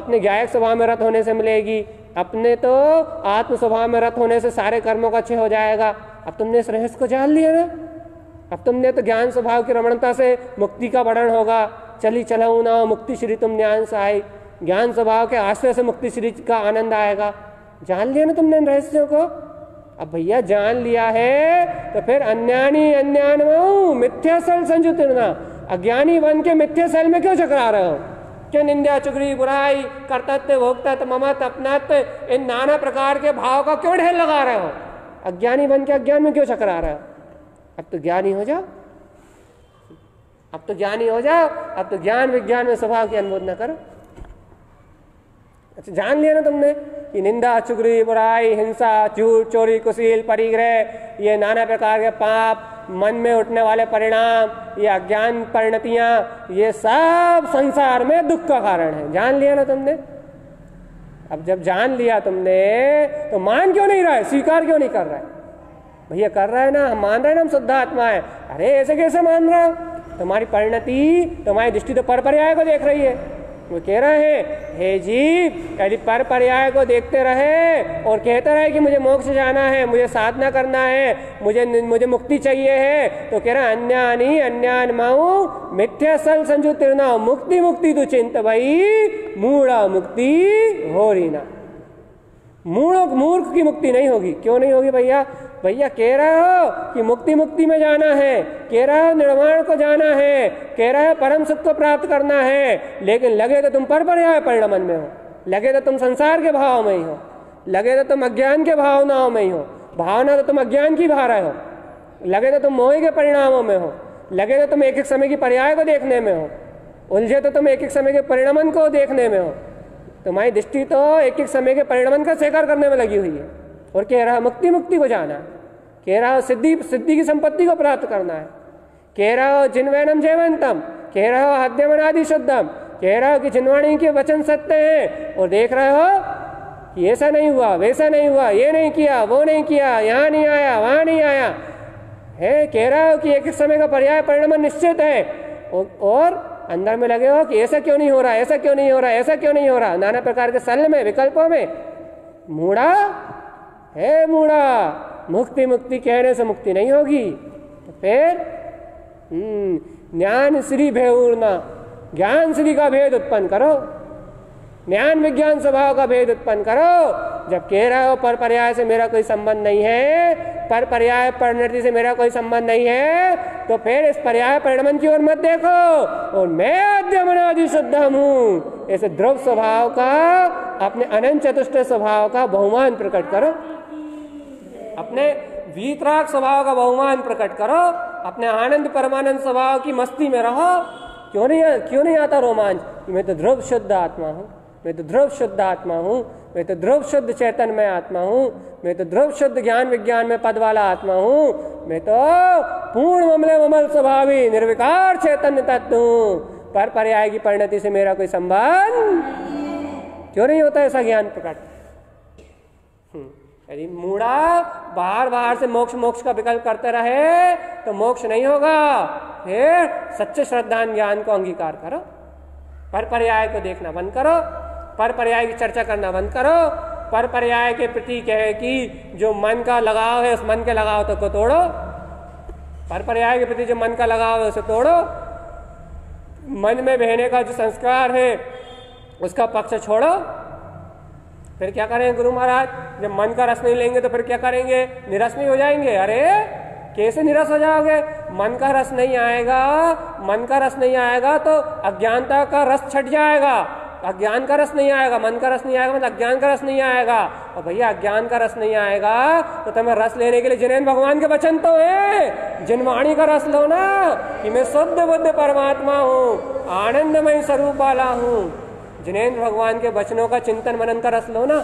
अपने ज्ञायक स्वभाव में रत होने से मिलेगी, अपने तो आत्म स्वभाव में रत होने से सारे कर्मों का क्षय हो जाएगा। अब तुमने इस रहस्य को जान लिया ना। अब तुमने तो ज्ञान स्वभाव की रमणता से मुक्ति का वर्णन होगा, चली चलाऊ ना हो मुक्ति श्री तुम ज्ञान से आई, ज्ञान स्वभाव के आश्रय से मुक्ति श्री का आनंद आएगा। जान लिया ना तुमने इन रहस्यों को। अब भैया जान लिया है तो फिर अज्ञानी अज्ञान मिथ्या सल संजुतना, अज्ञानी बन के मिथ्या सल में क्यों चकरा रहे हो? क्यों निंदा चुगली बुराई कर्तत्व भोक्तत्व ममत्व अपनत्व इन नाना प्रकार के भाव का क्यों ढेर लगा रहे हो? अज्ञानी बन के अज्ञान में क्यों चकरा रहे हो? अब तो ज्ञानी हो जाओ, अब तो ज्ञानी हो जाओ। अब तो ज्ञान विज्ञान में स्वभाव की अनुमोदना करो। अच्छा जान लिया ना तुमने कि निंदा चुगली बुराई हिंसा झूठ चोरी कुशील परिग्रह ये नाना प्रकार के पाप, मन में उठने वाले परिणाम, ये अज्ञान परिणतियाँ, ये सब संसार में दुख का कारण है। जान लिया ना तुमने। अब जब जान लिया तुमने तो मान क्यों नहीं रहा है, स्वीकार क्यों नहीं कर रहा है? भैया कर रहा है ना, हम मान रहे हैं ना, हम शुद्ध आत्मा है। अरे ऐसे कैसे मान रहा हो? तुम्हारी परिणति, तुम्हारी दृष्टि तो पर पर्याय को देख रही है। वो कह रहे हैं हे जीव, यदि पर पर्याय को देखते रहे और कहते रहे कि मुझे मोक्ष जाना है, मुझे साधना करना है, मुझे मुझे मुक्ति चाहिए है, तो कह रहा अन्यानी अन्यान माऊ मिथ्या सन संजू तिरना मुक्ति मुक्ति तु चिंत भाई मूढ़ा मुक्ति हो रही ना। मूर्ख मूर्ख की मुक्ति नहीं होगी। क्यों नहीं होगी भैया? भैया कह रहे हो कि मुक्ति मुक्ति में जाना है, कह रहे हो निर्वाण को जाना है, कह रहे हो परम सुख को प्राप्त करना है, लेकिन लगे तो तुम पर पर्याय परिणमन में हो, लगे तो तुम संसार के भाव में ही हो, लगे तो तुम अज्ञान के भावनाओं में ही हो, भावना तो तुम अज्ञान की भारा हो, लगे तो तुम मोह के परिणामों में हो, लगे तो तुम एक एक समय की पर्याय को देखने में हो, उलझे तो तुम एक एक समय के परिणमन को देखने में हो, तुम्हारी दृष्टि तो एक एक समय के परिणमन का स्वीकार करने में लगी हुई है। और कह रहा मुक्ति मुक्ति को जाना, कह रहा सिद्धि सिद्धि की संपत्ति को प्राप्त करना है, कह रहा हो जिन्वैनम जयवंतम, कह रहा हो हद्यमनादि शुद्धम, कह रहा हो कि जिनवाणी के वचन सत्य हैं, और देख रहे हो कि ऐसा नहीं हुआ, वैसा नहीं हुआ, ये नहीं किया, वो नहीं किया, यहाँ नहीं आया, वहाँ नहीं आया है, कह रहा हो कि एक एक समय का पर्याय परिणमन निश्चित है, और अंदर में लगे हो कि ऐसा क्यों नहीं हो रहा, ऐसा क्यों नहीं हो रहा, ऐसा क्यों नहीं हो रहा, नाना प्रकार के सल में विकल्पों में मूड़ा है मूड़ा। मुक्ति मुक्ति कहने से मुक्ति नहीं होगी। तो फिर ज्ञान श्री भेऊरना, ज्ञान श्री का भेद उत्पन्न करो, ज्ञान विज्ञान स्वभाव का भेद उत्पन्न करो। जब कह रहे हो पर पर्याय से मेरा कोई संबंध नहीं है, पर पर्याय परिणति से मेरा कोई संबंध नहीं है, तो फिर इस पर्याय परिणमन की ओर मत देखो, और मैं अद्यमनादि शुद्धम हूँ ऐसे ध्रुव स्वभाव का, अपने अनंत चतुष्ट स्वभाव का बहुमान प्रकट करो, अपने वीतराग स्वभाव का बहुमान प्रकट करो, अपने आनंद परमानंद स्वभाव की मस्ती में रहो। क्यों नहीं क्यों नहीं आता रोमांच? मैं तो ध्रुव शुद्ध आत्मा हूँ, मैं तो ध्रुव शुद्ध आत्मा हूँ, मैं तो ध्रुव शुद्ध चेतन में आत्मा हूँ, मैं तो ध्रुव शुद्ध ज्ञान विज्ञान में पद वाला आत्मा हूँ, मैं तो पूर्ण ममले ममल स्वभावी निर्विकार चैतन्य तत्व हूँ, पर पर्याय की परिणति से मेरा कोई संबंध। क्यों नहीं होता ऐसा ज्ञान प्रकट? यदि मूढ़ा बाहर बाहर से मोक्ष मोक्ष का विकल्प करते रहे तो मोक्ष नहीं होगा। फिर सच्चे श्रद्धान ज्ञान को अंगीकार करो, पर पर्याय को देखना बंद करो, पर पर्याय की चर्चा करना बंद करो, पर पर्याय के प्रति कहे कि जो मन का लगाव है उस मन के लगाव तक को तोड़ो, पर पर्याय के प्रति जो मन का लगाव है उसे तोड़ो, मन में बहने का जो संस्कार है उसका पक्ष छोड़ो। फिर क्या करेंगे गुरु महाराज? जब मन का रस नहीं लेंगे तो फिर क्या करेंगे? निरस नहीं हो जाएंगे? अरे कैसे निरस हो जाओगे? मन का रस नहीं आएगा, मन का रस नहीं आएगा तो अज्ञानता का रस छट जाएगा, अज्ञान का रस नहीं आएगा, मन का रस नहीं आएगा मतलब अज्ञान का रस नहीं आएगा, और भैया अज्ञान का रस नहीं आएगा तो तुम्हें रस लेने के लिए जिनेन्द्र भगवान के वचन तो है, जिनवाणी का रस लो ना कि मैं शुद्ध बुद्ध परमात्मा हूँ, आनंदमय स्वरूप वाला हूँ। जिनेन्द्र भगवान के वचनों का चिंतन मनन का रस लो ना,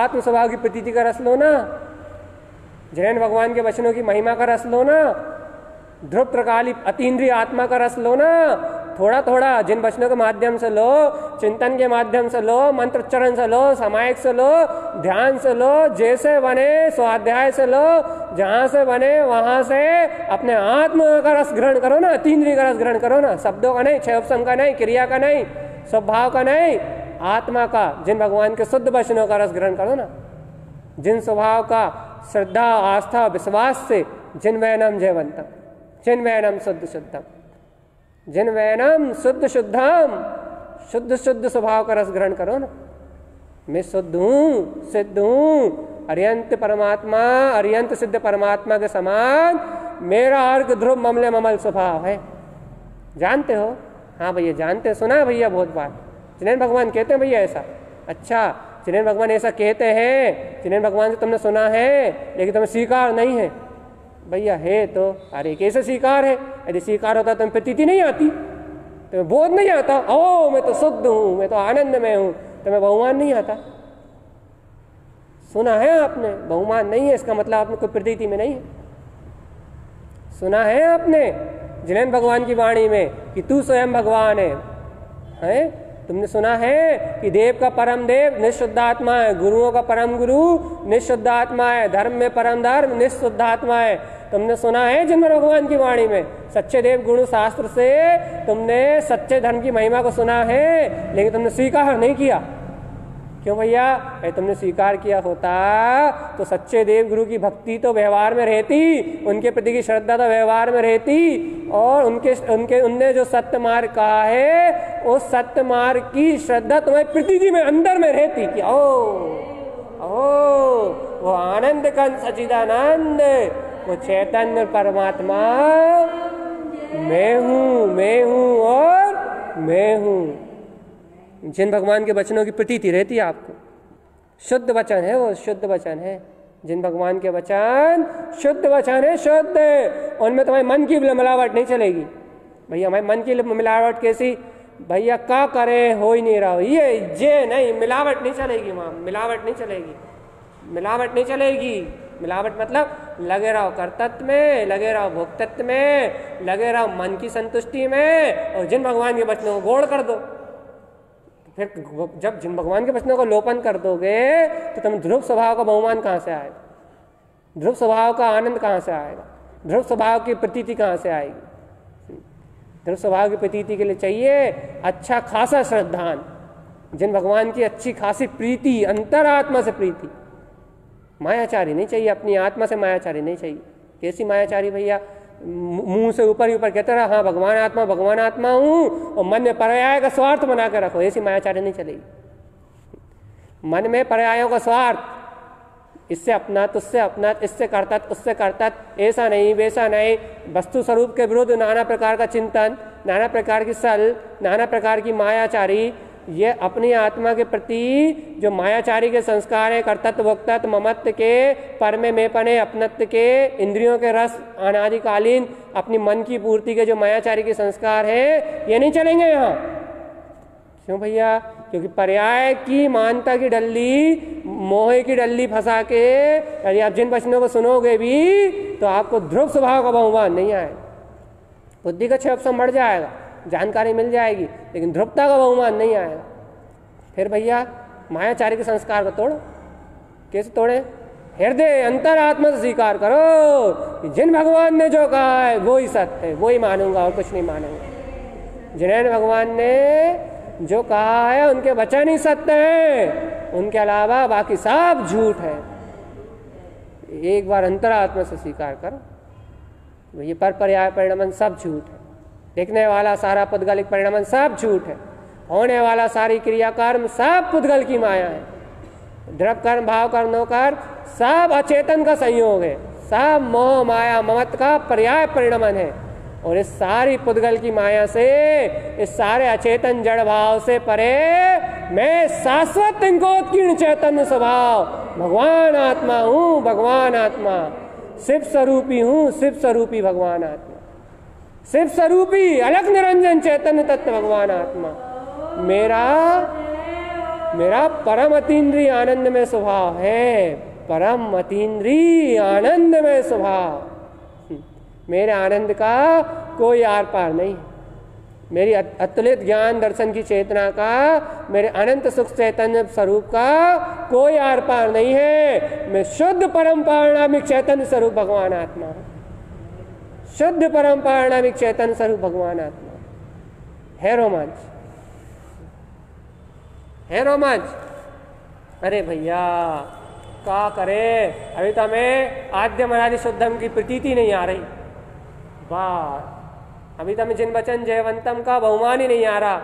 आत्म स्वभाव की प्रतीति का रस लो ना, जिनेन्द्र भगवान के वचनों की महिमा का रस लो ना, ध्रुव त्रिकाली अतीन्द्रिय आत्मा का रस लो ना। थोड़ा थोड़ा जिन वचनों के माध्यम से लो, चिंतन के माध्यम से लो, मंत्रोच्चारण से लो, सामायिक से लो, ध्यान से लो, जैसे बने स्वाध्याय से लो, जहाँ से बने वहाँ से अपने आत्मा का रस ग्रहण करो ना, अतीन्द्रिय का रस ग्रहण करो ना। शब्दों का नहीं, क्षय उपसम का नहीं, क्रिया का नहीं, स्वभाव का नहीं, आत्मा का, जिन भगवान के शुद्ध वचनों का रस ग्रहण करो ना, जिन स्वभाव का श्रद्धा आस्था विश्वास से जिनवैनम जयवंतम, जिनवैनम शुद्ध शुद्धम, जिनवैनम शुद्ध शुद्धम, शुद्ध शुद्ध स्वभाव का रस ग्रहण करो ना। मैं शुद्ध हूँ, सिद्ध हूँ, अरियंत परमात्मा, अरियंत सिद्ध परमात्मा के समान मेरा अर्घ ध्रुव ममले ममल स्वभाव है। जानते हो? हाँ भैया जानते, सुना भैया बहुत बार। जिनेन्द्र भगवान कहते हैं भैया ऐसा। अच्छा, जिनेन्द्र भगवान ऐसा कहते हैं, जिनेन्द्र भगवान से तुमने सुना है लेकिन तुम्हें स्वीकार नहीं है। भैया है तो अरे कैसे स्वीकार है? यदि स्वीकार होता तुम्हें प्रतीति नहीं आती, तुम्हें बोध नहीं आता, ओ मैं तो शुद्ध हूँ, मैं तो आनंद में हूँ, तुम्हें बहुमान नहीं आता। सुना है आपने, बहुमान नहीं है इसका मतलब आपने कोई प्रतीति में नहीं है। सुना है आपने जिनेन्द्र भगवान की वाणी में कि तू स्वयं भगवान है, है? तुमने सुना है कि देव का परम देव निःशुद्ध आत्मा है, गुरुओं का परम गुरु निःशुद्ध आत्मा है, धर्म में परम धर्म निःशुद्ध आत्मा है। तुमने सुना है जिनमें भगवान की वाणी में सच्चे देव गुरु शास्त्र से तुमने सच्चे धर्म की महिमा को सुना है, लेकिन तुमने स्वीकार नहीं किया। क्यों भैया? अरे तुमने स्वीकार किया होता तो सच्चे देवगुरु की भक्ति तो व्यवहार में रहती, उनके प्रति की श्रद्धा तो व्यवहार में रहती, और उनके उनके उनने जो सत्य मार्ग कहा है उस सत्य मार्ग की श्रद्धा तुम्हारे प्रति में अंदर में रहती कि ओ ओ वो आनंद कंद सचिदानंद, वो चैतन्य परमात्मा मैं हूँ, मैं हूँ और मैं हूँ। जिन भगवान के वचनों की प्रतीति रहती है आपको, शुद्ध वचन है, वो शुद्ध वचन है। जिन भगवान के वचन शुद्ध वचन है, शुद्ध, उनमें तुम्हारे मन की मिलावट नहीं चलेगी। भैया हमारे मन की मिलावट कैसी? भैया का करे हो ही नहीं रहा हो, ये जे नहीं, मिलावट नहीं चलेगी माँ, मिलावट नहीं चलेगी, मिलावट नहीं चलेगी। मिलावट मतलब लगे रहो कर्तत्व में, लगे रहो भोक्तत्व में, लगे रहो मन की संतुष्टि में, और जिन भगवान के वचनों को गोड़ कर दो। फिर जब जिन भगवान के वचनों को लोपन कर दोगे तो तुम ध्रुव स्वभाव का बहुमान कहाँ से आएगा? ध्रुव स्वभाव का आनंद कहाँ से आएगा? ध्रुव स्वभाव की प्रतीति कहाँ से आएगी? ध्रुव स्वभाव की प्रतीति के लिए चाहिए अच्छा खासा श्रद्धान, जिन भगवान की अच्छी खासी प्रीति, अंतरात्मा से प्रीति। मायाचारी नहीं चाहिए, अपनी आत्मा से मायाचारी नहीं चाहिए। कैसी मायाचारी भैया? मुंह से ऊपर ही ऊपर कहते रहा हाँ भगवान आत्मा भगवान आत्मा हूँ, और मन में पर्याय का स्वार्थ बना के रखो। ऐसी मायाचारी नहीं चलेगी। मन में पर्यायों का स्वार्थ, इससे अपना तुझसे अपना, इससे करता उससे करता, ऐसा नहीं वैसा नहीं, वस्तु स्वरूप के विरुद्ध नाना प्रकार का चिंतन, नाना प्रकार की सल, नाना प्रकार की मायाचारी। ये अपनी आत्मा के प्रति जो मायाचारी के संस्कार हैं, कर्तत्व भोक्तत्व ममत्व के, पर में मेपने अपनत्व के, इंद्रियों के रस अनादिकालीन अपनी मन की पूर्ति के जो मायाचारी के संस्कार हैं, ये नहीं चलेंगे यहाँ। क्यों भैया? क्योंकि पर्याय की मानता की डल्ली, मोह की डल्ली फंसा के यदि आप जिन वचनों को सुनोगे भी तो आपको ध्रुव स्वभाव का बहुमान नहीं आएगा। बुद्धि का क्षय सब मर जाएगा, जानकारी मिल जाएगी, लेकिन ध्रुवता का बहुमान नहीं आएगा। फिर भैया मायाचारी के संस्कार को तोड़ो। कैसे तोड़े? हृदय अंतरात्मा से स्वीकार करो कि जिन भगवान ने जो कहा है वो ही सत्य है, वो ही मानूंगा और कुछ नहीं मानूंगा। जिनेन्द्र भगवान ने जो कहा है उनके वचन ही सत्य हैं, उनके अलावा बाकी सब झूठ है। एक बार अंतरात्मा से स्वीकार करो ये पर पर्याय परिणमन सब झूठ है, देखने वाला सारा पुद्गलिक परिणाम सब झूठ है, होने वाला सारी क्रियाकर्म सब पुद्गल की माया है, द्रव्य कर्म भाव कर्म नो कर्म सब अचेतन का संयोग है, सब मोह माया ममत्व का पर्याय परिणमन है। और इस सारी पुद्गल की माया से, इस सारे अचेतन जड़ भाव से परे मैं शाश्वत तिंकोत्कीर्ण चैतन्य स्वभाव भगवान आत्मा हूँ, भगवान आत्मा शिव स्वरूपी हूँ, शिव स्वरूपी भगवान आत्मा, शिव स्वरूपी अलग निरंजन चैतन्य तत्व भगवान आत्मा, मेरा मेरा परम अतीन्द्रिय आनंद में स्वभाव है, परम अतीन्द्रिय आनंद में स्वभाव। मेरे आनंद का कोई आर पार नहीं, मेरी अतुलित ज्ञान दर्शन की चेतना का, मेरे अनंत सुख चैतन्य स्वरूप का कोई आर पार नहीं है। मैं शुद्ध परम पारणामिक चैतन्य स्वरूप भगवान आत्मा हूँ, शुद्ध परम पारणामिक चैतन्य स्वरूप भगवान आत्मा है। रोमांच है, रोमांच। अरे भैया का करे, अभी तो हमें आद्यम अनादि शुद्धम की प्रतीति नहीं आ रही, वाह अभी तो हमें जिन वचन जयवंतम का बहुमान ही नहीं आ रहा।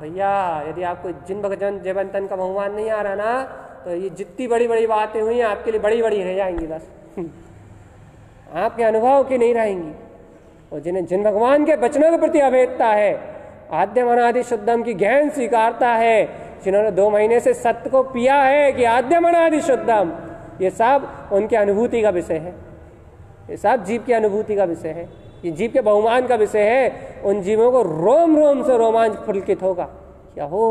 भैया यदि आपको जिन वचन जयवंतन का बहुमान नहीं आ रहा ना, तो ये जितनी बड़ी बड़ी बातें हुई आपके लिए बड़ी बड़ी रह जाएंगी, बस आपके अनुभव की नहीं रहेंगी। और जिन्हें जिन भगवान के वचनों के प्रति अभेदता है, आद्यम अनादि शुद्धम की गहन स्वीकारता है, जिन्होंने दो महीने से सत्य को पिया है कि आद्यम अनादि शुद्धम, ये सब उनके अनुभूति का विषय है, ये सब जीव की अनुभूति का विषय है, ये जीव के बहुमान का विषय है। उन जीवों को रोम रोम से रोमांच पुलकित होगा क्या हो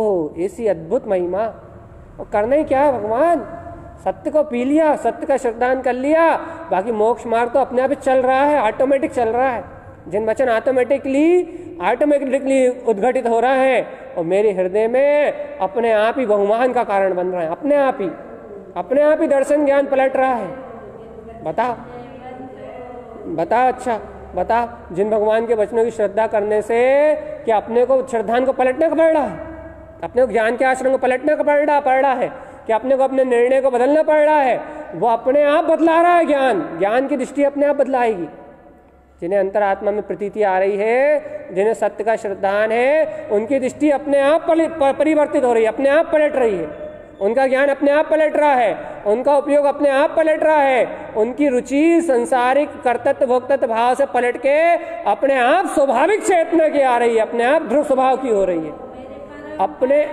ऐसी अद्भुत महिमा। और करना ही क्या है भगवान, सत्य को पी लिया, सत्य का श्रद्धान कर लिया, बाकी मोक्ष मार्ग तो अपने आप ही चल रहा है, ऑटोमेटिक चल रहा है। जिन वचन ऑटोमेटिकली ऑटोमेटिकली उद्घटित हो रहा है, और मेरे हृदय में अपने आप ही बहुमान का कारण बन रहा है, अपने आप ही अपने आप ही दर्शन ज्ञान पलट रहा है। बता बता अच्छा बता, जिन भगवान के वचनों की श्रद्धा करने से क्या अपने को श्रद्धान को पलटने का पड़ रहा है? अपने को ज्ञान के आश्रम को पलटने का पड़ रहा पड़ रहा है कि अपने को अपने निर्णय को बदलना पड़ रहा है? वो अपने आप बदला रहा है ज्ञान, ज्ञान की दृष्टि अपने आप बदलाएगी। जिन्हें अंतरात्मा में प्रतीति आ रही है, जिन्हें सत्य का श्रद्धान है, उनकी दृष्टि अपने आप परिवर्तित हो रही है, अपने आप पलट रही है, उनका ज्ञान अपने आप पलट रहा है, उनका उपयोग अपने आप पलट रहा है, उनकी रुचि संसारिक कर्तृत्व भोक्तृत्व भाव से पलट के अपने आप स्वाभाविक चेतना की आ रही है, अपने आप ध्रुव स्वभाव की हो रही है। अपने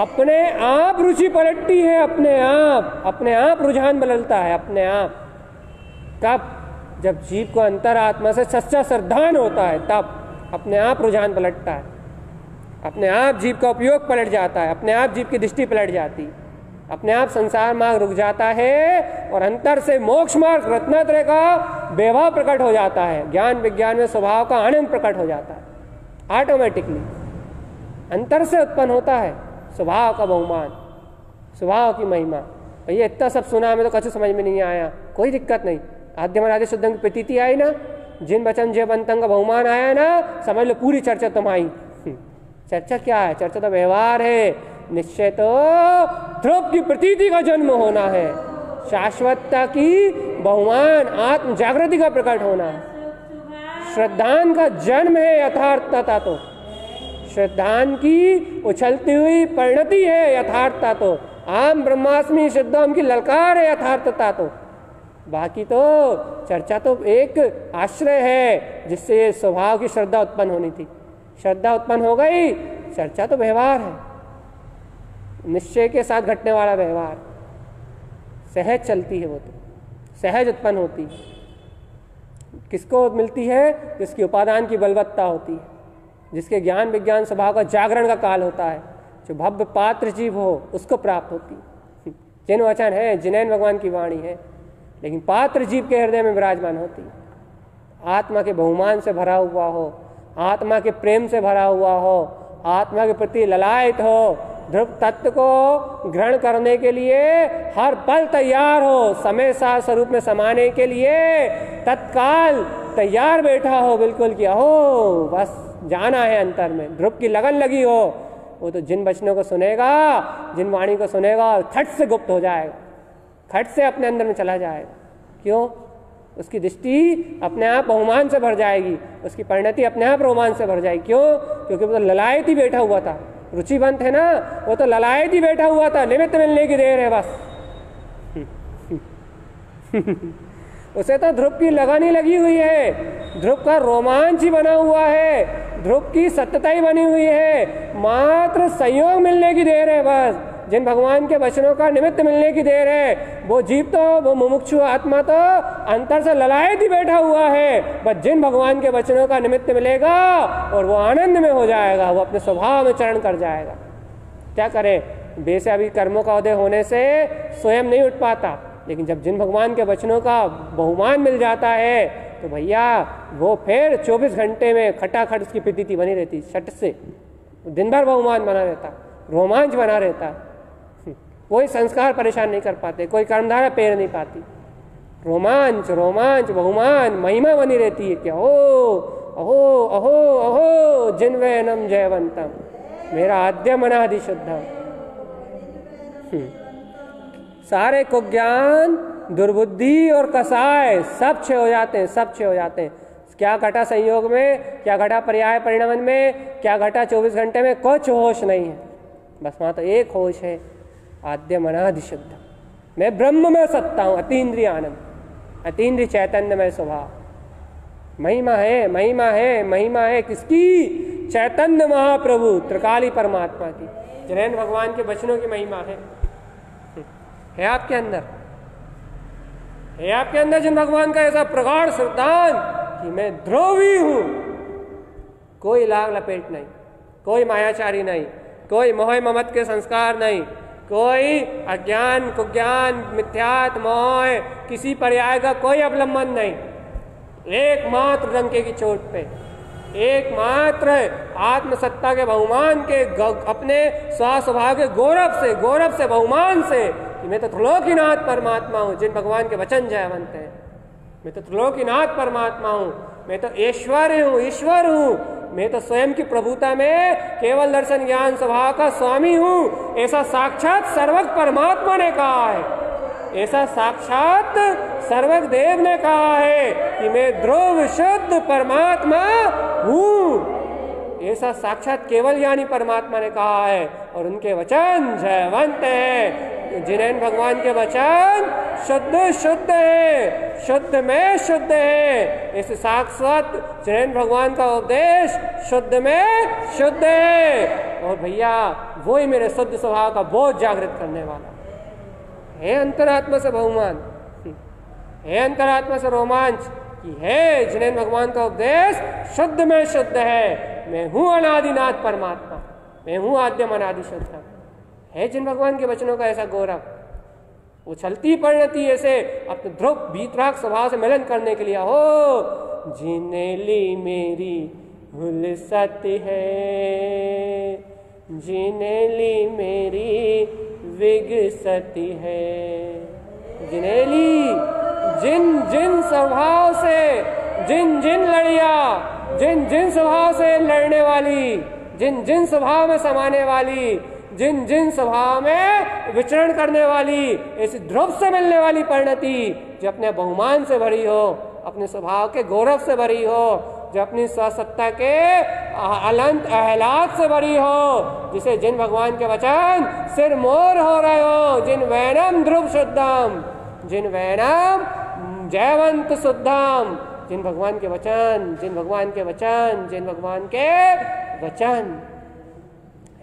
अपने आप रुचि पलटती है, अपने आप अपने आप रुझान बदलता है अपने आप। तब जब जीव को अंतरात्मा से सच्चा श्रद्धान होता है तब अपने आप रुझान पलटता है, अपने आप जीव का उपयोग पलट जाता है, अपने आप जीव की दृष्टि पलट जाती, अपने आप संसार मार्ग रुक जाता है और अंतर से मोक्ष मार्ग रत्नात्रय का वैभव प्रकट हो जाता है, ज्ञान विज्ञान में स्वभाव का आनंद प्रकट हो जाता है। ऑटोमेटिकली अंतर से उत्पन्न होता है स्वभाव का बहुमान, स्वभाव की महिमा। भैया इतना सब सुना हमें तो कुछ समझ में नहीं आया, कोई दिक्कत नहीं। आद्यम आदि शुद्धम की प्रतीति आई ना, जिन वचन जय अंतंग का बहुमान आया ना, समझ लो पूरी चर्चा तुम्हारी। चर्चा क्या है? चर्चा तो व्यवहार है। निश्चय तो ध्रुव की प्रतीति का जन्म होना है, शाश्वतता की बहुमान आत्म जागृति का प्रकट होना है, श्रद्धान का जन्म है यथार्थता तो, श्रद्धान की उछलती हुई परिणति है यथार्थता तो, आम ब्रह्मास्मि शुद्धम की ललकार है यथार्थता तो। बाकी तो चर्चा तो एक आश्रय है जिससे स्वभाव की श्रद्धा उत्पन्न होनी थी, श्रद्धा उत्पन्न हो गई। चर्चा तो व्यवहार है, निश्चय के साथ घटने वाला व्यवहार, सहज चलती है वो, तो सहज उत्पन्न होती है। किसको मिलती है? जिसकी उपादान की बलवत्ता होती है, जिसके ज्ञान विज्ञान स्वभाव का जागरण का काल होता है, जो भव्य पात्र जीव हो उसको प्राप्त होती है। जिन वचन है, जिनेन्द्र भगवान की वाणी है, लेकिन पात्र जीव के हृदय में विराजमान होती है। आत्मा के बहुमान से भरा हुआ हो, आत्मा के प्रेम से भरा हुआ हो, आत्मा के प्रति ललायत हो, ध्रुव तत्व को ग्रहण करने के लिए हर पल तैयार हो, समय सार स्वरूप में समाने के लिए तत्काल तैयार बैठा हो, बिल्कुल कि अहो बस जाना है अंतर में, ध्रुव की लगन लगी हो, वो तो जिन वचनों को सुनेगा, जिन वाणी को सुनेगा, खट से गुप्त हो जाएगा, खट से अपने अंदर में चला जाएगा। क्यों? उसकी दृष्टि अपने आप बहुमान से भर जाएगी, उसकी परिणति अपने आप रोमांच से भर जाएगी। क्यों? क्योंकि वो तो ललायत ही बैठा हुआ था, रुचिबंध है ना, वो तो ललायत ही बैठा हुआ था, निमित्त मिलने की देर है बस। उसे तो ध्रुव की लगानी लगी हुई है, ध्रुव का रोमांच ही बना हुआ है, ध्रुव की सत्यता ही बनी हुई है, मात्र संयोग मिलने की देर है बस। जिन भगवान के वचनों का निमित्त मिलने की देर है, वो जीव तो, वो मुमुक्षु आत्मा तो अंतर से ललायत ही बैठा हुआ है, बस जिन भगवान के वचनों का निमित्त मिलेगा और वो आनंद में हो जाएगा, वो अपने स्वभाव में चरण कर जाएगा। क्या करें, वैसे अभी कर्मों का उदय होने से स्वयं नहीं उठ पाता, लेकिन जब जिन भगवान के वचनों का बहुमान मिल जाता है तो भैया वो फिर चौबीस घंटे में खटाखट उसकी प्रतीति बनी रहती, छट से दिन भर बहुमान बना रहता, रोमांच बना रहता, कोई संस्कार परेशान नहीं कर पाते, कोई कर्मधारा पेर नहीं पाती, रोमांच रोमांच बहुमान महिमा बनी रहती है। क्या ओ अहो अहो अहो जिनवेनम जयवंतम मेरा आद्य मनादि शुद्धम। सारे कुज्ञान दुर्बुद्धि और कसाय सब छे हो जाते हैं, सब छे हो जाते हैं। क्या घटा संयोग में, क्या घटा पर्याय परिणमन में, क्या घटा चौबीस घंटे में? कुछ होश नहीं है, बस वहाँ तो एक होश है, आद्य मनादि शुद्ध, मैं ब्रह्म में सत्ता हूँ, अतीन्द्रिय आनंद, अतीन्द्रिय चैतन्य में स्वभाव। महिमा है महिमा है महिमा है किसकी? चैतन्य महाप्रभु त्रिकाली परमात्मा की, जिनेन्द्र भगवान के वचनों की महिमा है। है आपके अंदर, है आपके अंदर जिन भगवान का ऐसा प्रगाढ़ श्रद्धान कि मैं ध्रुवी हूँ, कोई लाग लपेट नहीं, कोई मायाचारी नहीं, कोई मोह ममत के संस्कार नहीं, कोई अज्ञान कुज्ञान मिथ्यात् मोह किसी पर्याय का कोई अवलंबन नहीं, एकमात्र रंके की चोट पे एकमात्र आत्मसत्ता के बहुमान के अपने स्वस्वभाव के गौरव से गौरव से बहुमान से मैं तो त्रिलोकीनाथ परमात्मा हूँ, जिन भगवान के वचन जयवंत है। मैं तो त्रिलोकीनाथ परमात्मा हूँ, मैं तो ऐश्वर्य हूँ, ईश्वर हूँ, मैं तो स्वयं की प्रभुता में केवल दर्शन ज्ञान स्वभाव का स्वामी हूँ, ऐसा साक्षात सर्वज्ञ परमात्मा ने कहा है, ऐसा साक्षात सर्वज्ञ देव ने कहा है कि मैं ध्रुव शुद्ध परमात्मा हूँ, ऐसा साक्षात केवल ज्ञानी परमात्मा ने कहा है। और उनके वचन जयवंत है, जिनेन्द्र भगवान के वचन शुद्ध शुद्ध है, शुद्ध में शुद्ध है। इस साक्षात जिनेन्द्र भगवान का उपदेश शुद्ध में शुद्ध है। और भैया वो ही मेरे शुद्ध स्वभाव का बोध जागृत करने वाला है। अंतरात्मा से बहुमान है, अंतरात्मा से रोमांच कि है जिनेन्द्र भगवान का उपदेश शुद्ध में शुद्ध है। मैं हूँ अनादिनाथ परमात्मा, मैं हूँ आद्यम अनादि शुद्ध है। जिन भगवान के वचनों का ऐसा गौरव, उछलती परिणति ऐसे अपने ध्रुव बीतराग स्वभाव से मिलन करने के लिए। हो जिनेली मेरी भूल सती है, जिनेली मेरी विग सती है। जिनेली जिन जिन स्वभाव से, जिन जिन लड़िया, जिन जिन स्वभाव से लड़ने वाली, जिन जिन स्वभाव में समाने वाली, जिन जिन स्वभाव में विचरण करने वाली, इस ध्रुव से मिलने वाली परिणति जो अपने बहुमान से भरी हो, अपने स्वभाव के गौरव से भरी हो, जो अपनी स्वसत्ता के अनंत आह्लाद से भरी हो, जिसे जिन भगवान के वचन सिर मोर हो रहे हो। जिन वैनम ध्रुव शुद्धम, जिन वैनम जयवंत शुद्धम, जिन भगवान के वचन, जिन भगवान के वचन, जिन भगवान के वचन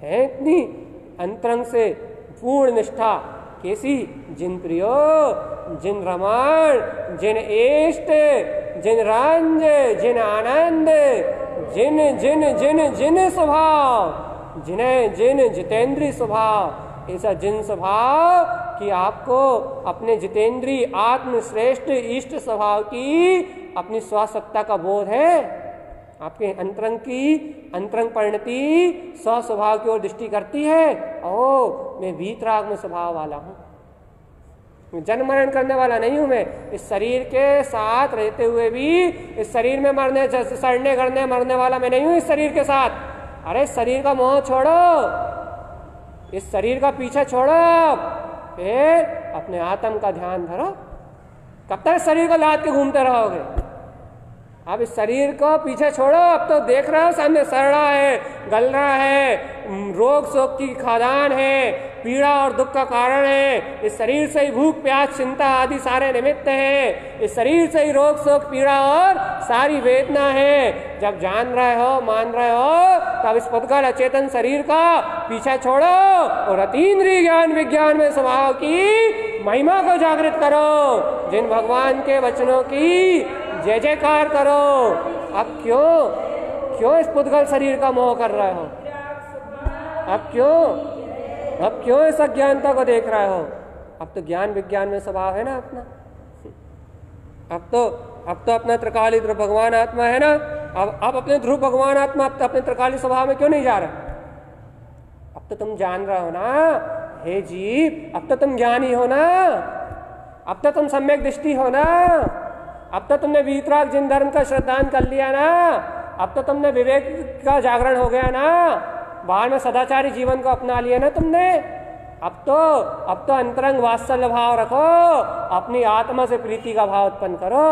है। इतनी अंतरंग से पूर्ण निष्ठा कैसी, जिन प्रियो, जिन रमण, जिन इष्ट, जिन रंज, जिन आनंद, जिन जिन जिन जिन स्वभाव, जिन्हें जिन जितेंद्रीय स्वभाव, ऐसा जिन स्वभाव कि आपको अपने जितेंद्रीय आत्मश्रेष्ठ इष्ट स्वभाव की अपनी स्वसत्ता का बोध है। आपके अंतरंग की अंतरंग परिणति स्व स्वभाव की ओर दृष्टि करती है। ओ मैं वीतराग में स्वभाव वाला हूँ, मैं जन्म मरण करने वाला नहीं हूँ। मैं इस शरीर के साथ रहते हुए भी इस शरीर में मरने सड़ने गड़ने मरने वाला मैं नहीं हूँ इस शरीर के साथ। अरे शरीर का मोह छोड़ो, इस शरीर का पीछा छोड़ो, फिर अपने आत्म का ध्यान धरो। कब तक शरीर को लाद के घूमते रहोगे? अब इस शरीर को पीछे छोड़ो। अब तो देख रहे हो सामने सड़ रहा है, गल रहा है, रोग शोक की खादान है, पीड़ा और दुख का कारण है। इस शरीर से ही भूख प्यास चिंता आदि सारे निमित्त हैं। इस शरीर से ही रोग शोक पीड़ा और सारी वेदना है। जब जान रहे हो, मान रहे हो, तब इस पदगल अचेतन शरीर का पीछा छोड़ो और अतीन्द्रिय ज्ञान विज्ञान में स्वभाव की महिमा को जागृत करो। जिन भगवान के वचनों की जय जयकार करो। अब क्यों क्यों इस पुद्गल शरीर का मोह कर रहे हो? अब क्यों अब क्यों इस अज्ञानता को देख रहे हो? अब तो ज्ञान विज्ञान में स्वभाव है ना अपना। अब तो अब तो अपना त्रिकाली ध्रुव भगवान आत्मा है ना। अब अब अपने ध्रुव भगवान आत्मा अब तो अपने त्रिकाली स्वभाव में क्यों नहीं जा रहे? अब तो तुम जान रहे हो ना हे जीव, अब तो तुम ज्ञानी हो ना, अब तो तुम सम्यक दृष्टि हो ना, अब तो तुमने वीतराग जिन धर्म का श्रद्धान कर लिया ना, अब तो तुमने विवेक का जागरण हो गया ना, बाहर में सदाचारी जीवन को अपना लिया ना तुमने। अब तो अब तो अंतरंग वात्सल्य भाव रखो, अपनी आत्मा से प्रीति का भाव उत्पन्न करो।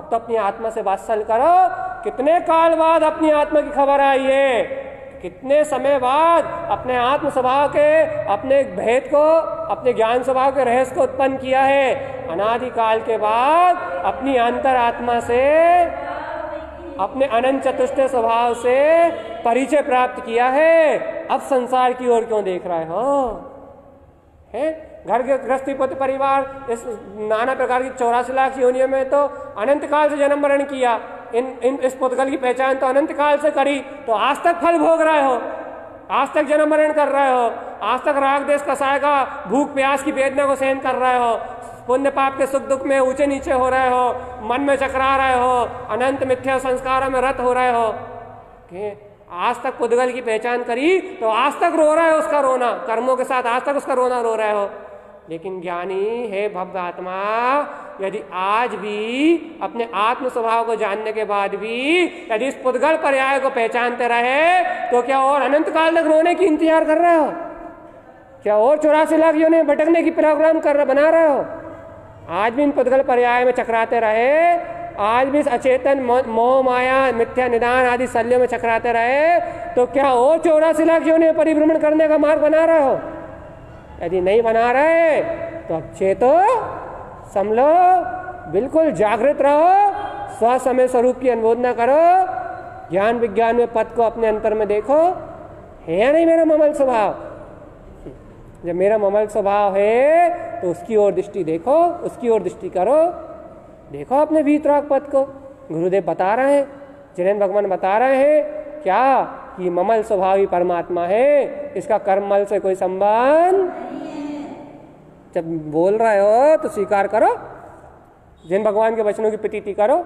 अब तो अपनी आत्मा से वात्सल्य करो। कितने काल बाद अपनी आत्मा की खबर आई है, कितने समय बाद अपने आत्म स्वभाव के अपने भेद को, अपने ज्ञान स्वभाव के रहस्य को उत्पन्न किया है। अनादिकाल के बाद अपनी अंतरात्मा से, अपने अनंत चतुष्टय स्वभाव से परिचय प्राप्त किया है। अब संसार की ओर क्यों देख रहे हो? है घर के गृहस्थी पति परिवार इस नाना प्रकार की चौरासी लाख योनियों में तो अनंत काल से जन्म मरण किया। इन इन इस पुद्गल की पहचान तो अनंत काल से करी, तो आज तक फल भोग रहे हो, आज तक जन्म मरण कर रहे हो, आज तक राग देश कसाय का भूख प्यास की वेदना को सहन कर रहे हो, पुण्य पाप के सुख दुख में ऊंचे नीचे हो रहे हो, मन में चकरा रहे हो, अनंत मिथ्या संस्कारों में रत हो रहे हो। कि आज तक पुद्गल की पहचान करी तो आज तक रो रहा है उसका रोना, कर्मों के साथ आज तक उसका रोना रो रहा हो। लेकिन ज्ञानी है भव्य आत्मा यदि आज भी अपने आत्म स्वभाव को जानने के बाद भी यदि इस पुद्गल पर्याय को पहचानते रहे तो क्या और अनंत काल तक रोने की इंतजार कर रहे हो? क्या और चौरासी लाख योनि भटकने की प्रोग्राम कर बना रहे हो? आज भी इन पुद्गल पर्याय में चकराते रहे, आज भी इस अचेतन मोह माया मिथ्या निदान आदि शल्यों में चकराते रहे तो क्या और चौरासी लाख योनि परिभ्रमण करने का मार्ग बना रहे हो? यदि नहीं बना रहे तो अब चेतो, समलो, बिल्कुल जागृत रहो, स्वसमय स्वरूप की अनुबोधना करो, ज्ञान विज्ञान में पद को अपने अंतर में देखो। है या नहीं मेरा ममल स्वभाव? जब मेरा ममल स्वभाव है तो उसकी ओर दृष्टि देखो, उसकी ओर दृष्टि करो, देखो अपने भीतराग पद को। गुरुदेव बता रहे हैं, जिनेन्द्र भगवान बता रहे हैं क्या कि ममल स्वभाव ही परमात्मा है, इसका कर्ममल से कोई संबंध। जब बोल रहे हो तो स्वीकार करो, जिन भगवान के वचनों की प्रतीति करो।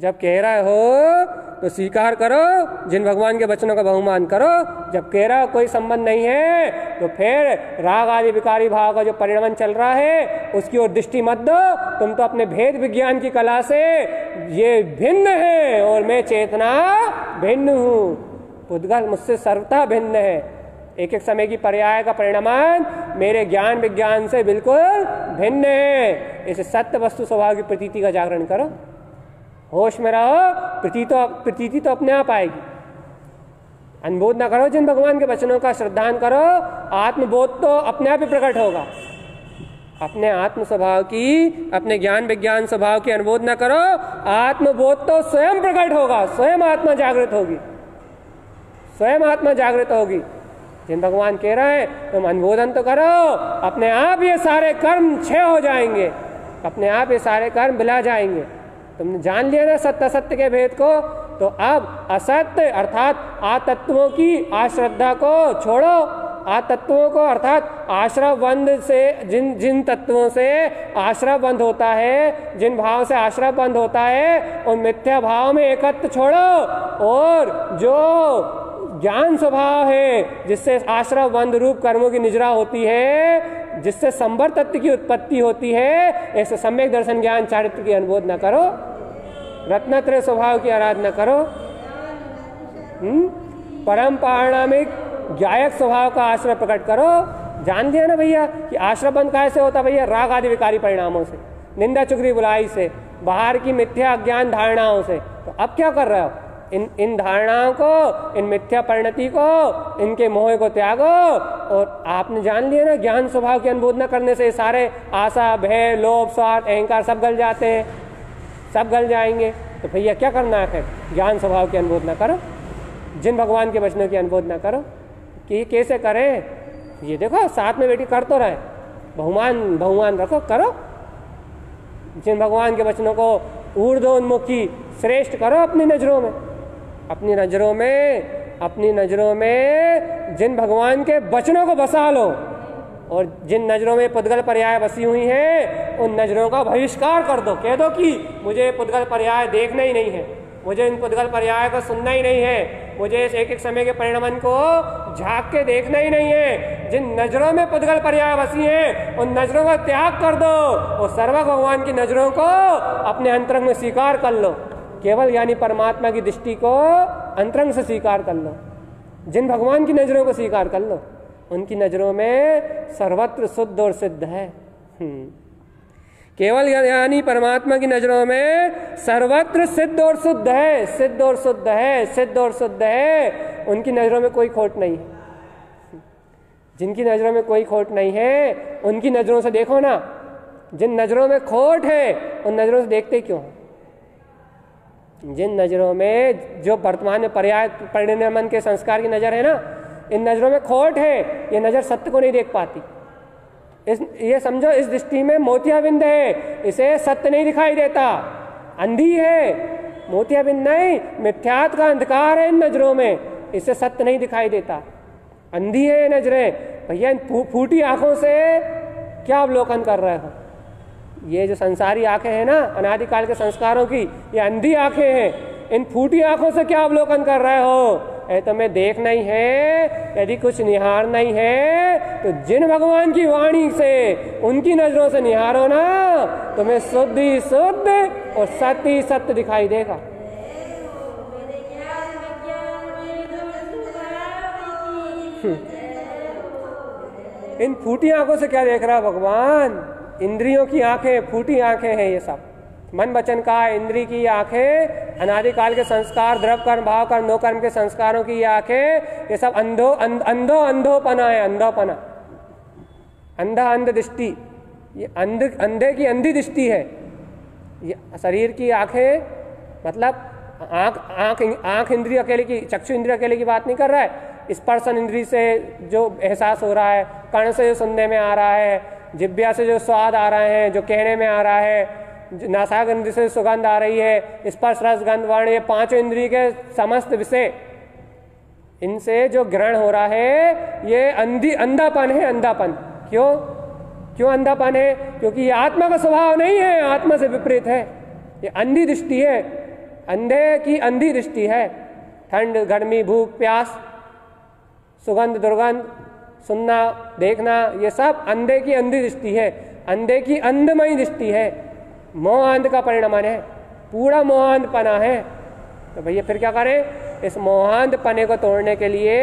जब कह रहे हो तो स्वीकार करो, जिन भगवान के वचनों का बहुमान करो। जब कह रहा हो कोई संबंध नहीं है तो फिर राग आदि विकारी भाव का जो परिणमन चल रहा है उसकी ओर दृष्टि मत दो। तुम तो अपने भेद विज्ञान की कला से ये भिन्न है और मैं चेतना भिन्न हूँ, पुद्गल मुझसे सर्वथा भिन्न है। एक एक समय की पर्याय का परिणाम मेरे ज्ञान विज्ञान से बिल्कुल भिन्न है। इसे सत्य वस्तु स्वभाव की प्रतीति का जागरण करो, होश में रहो, प्रतीतो प्रतीति तो अपने आप आएगी। अनुबोध ना करो, जिन भगवान के वचनों का श्रद्धान करो, आत्मबोध तो अपने आप ही प्रकट होगा। अपने आत्म स्वभाव की, अपने ज्ञान विज्ञान स्वभाव की अनुबोध ना करो, आत्मबोध तो स्वयं प्रकट होगा, स्वयं आत्मा जागृत होगी, स्वयं आत्मा जागृत होगी। जिन भगवान कह रहे हैं तुम अनुबोधन तो करो, अपने आप ये सारे कर्म छह हो जाएंगे, अपने आप ये सारे कर्म बिला जाएंगे। तुमने जान लिया ना सत्य असत्य के भेद को, तो अब असत्य अर्थात आतत्वों की आश्रद्धा को छोड़ो। आतत्वों को अर्थात आश्रवबंध से, जिन जिन तत्वों से आश्रवबंध होता है, जिन भाव से आश्रवबंध होता है, उन मिथ्या भाव में एकत्व छोड़ो और जो ज्ञान स्वभाव है जिससे आश्रव बंध रूप कर्मों की निजरा होती है, जिससे संबर तत्व की उत्पत्ति होती है, ऐसे सम्यक दर्शन ज्ञान चारित्र की अनुबोध न करो, रत्नत्रय स्वभाव की आराधना करो। परम पारणामिक ज्ञायक स्वभाव का आश्रय प्रकट करो। जान दिया ना भैया कि आश्रव बंध कैसे होता भैया? राग आदि विकारी परिणामों से, निंदा चुगली बुलाई से, बाहर की मिथ्या अज्ञान धारणाओं से। तो अब क्या कर रहे हो? इन इन धारणाओं को, इन मिथ्या परिणति को, इनके मोह को त्यागो। और आपने जान लिया ना ज्ञान स्वभाव की अनुबोधना करने से सारे आशा, भय, लोभ, स्वार्थ, अहंकार सब गल जाते हैं, सब गल जाएंगे। तो भैया क्या करना है फिर? ज्ञान स्वभाव की अनुबोधना करो, जिन भगवान के वचनों की अनुबोधना करो। कि कैसे करें? ये देखो साथ में बैठी कर तो रहे, बहुमान बहुमान रखो, करो। जिन भगवान के वचनों को ऊर्ध्वोन्मुखी श्रेष्ठ करो अपनी नजरों में, अपनी नजरों में, अपनी नजरों में जिन भगवान के वचनों को बसा लो। और जिन नजरों में पुद्गल पर्याय बसी हुई है उन नजरों का बहिष्कार कर दो। कह दो कि मुझे पुद्गल पर्याय देखना ही नहीं है, मुझे इन पुद्गल पर्याय को सुनना ही नहीं है, मुझे इस एक एक समय के परिणमन को झाँक के देखना ही नहीं है। जिन नजरों में पुद्गल पर्याय बसी हैं उन नजरों का त्याग कर दो और सर्व भगवान की नजरों को अपने अंतरंग में स्वीकार कर लो। केवल यानी परमात्मा की दृष्टि को अंतरंग से स्वीकार कर लो, जिन भगवान की नजरों को स्वीकार कर लो। उनकी नजरों में सर्वत्र शुद्ध और सिद्ध है। केवल यानी परमात्मा की नजरों में सर्वत्र सिद्ध और शुद्ध है, सिद्ध और शुद्ध है, सिद्ध और शुद्ध है। उनकी नजरों में कोई खोट नहीं है, जिनकी नजरों में कोई खोट नहीं है उनकी नजरों से देखो ना। जिन नजरों में खोट है उन नजरों से देखते क्यों? जिन नजरों में जो वर्तमान में पर्याय परिणमन के संस्कार की नजर है ना, इन नजरों में खोट है। ये नजर सत्य को नहीं देख पाती। इस ये समझो इस दृष्टि में मोतियाबिंद है, इसे सत्य नहीं दिखाई देता, अंधी है। मोतियाबिंद नहीं, मिथ्यात्व का अंधकार है इन नजरों में, इसे सत्य नहीं दिखाई देता, अंधी है ये नजरें। भैया इन फूटी आंखों से क्या अवलोकन कर रहे हो? ये जो संसारी आंखें हैं ना, अनादिकाल के संस्कारों की, ये अंधी आंखें हैं। इन फूटी आंखों से क्या अवलोकन कर रहे हो? तुम्हें देखना ही है, यदि कुछ निहारना ही है तो जिन भगवान की वाणी से, उनकी नजरों से निहारो ना, तुम्हें शुद्ध ही शुद्ध और सत्य ही सत्य दिखाई देगा। इन फूटी आंखों से क्या देख रहा है भगवान? इंद्रियों की आंखें फूटी आंखें हैं ये सब, मन वचन का इंद्री की आंखें, अनादिकाल के संस्कार, द्रव कर्म, भाव कर्म, नो कर्म के संस्कारों की आंखें, ये सब अंधो अंध, अंधो अंधोपना है, अंधोपना, अंधा अंध दृष्टि, ये अंध अंधे की अंधी दृष्टि है। ये शरीर की आंखें मतलब आंख आंख आंख इंद्री अकेले की, चक्षु इंद्री अकेले की बात नहीं कर रहा है, स्पर्शन इंद्री से जो एहसास हो रहा है, कर्ण से जो सुनने में आ रहा है, जिब्या से जो स्वाद आ रहा है, जो कहने में आ रहा है, नासाग इंद्री से सुगंध आ रही है, स्पर्श रस गंध वर्ण, ये पांचों इंद्री के समस्त विषय, इनसे जो ग्रहण हो रहा है ये अंधी अंधापन है। अंधापन क्यों क्यों अंधापन है? क्योंकि ये आत्मा का स्वभाव नहीं है, आत्मा से विपरीत है, ये अंधी दृष्टि है, अंधे की अंधी दृष्टि है। ठंड, गर्मी, भूख, प्यास, सुगंध, दुर्गंध, सुनना, देखना, ये सब अंधे की अंधी दृष्टि है, अंधे की अंधमयी दृष्टि है, मोहांध का परिणाम है, पूरा मोहांध पना है। तो भैया फिर क्या करें? इस मोहांध पने को तोड़ने के लिए,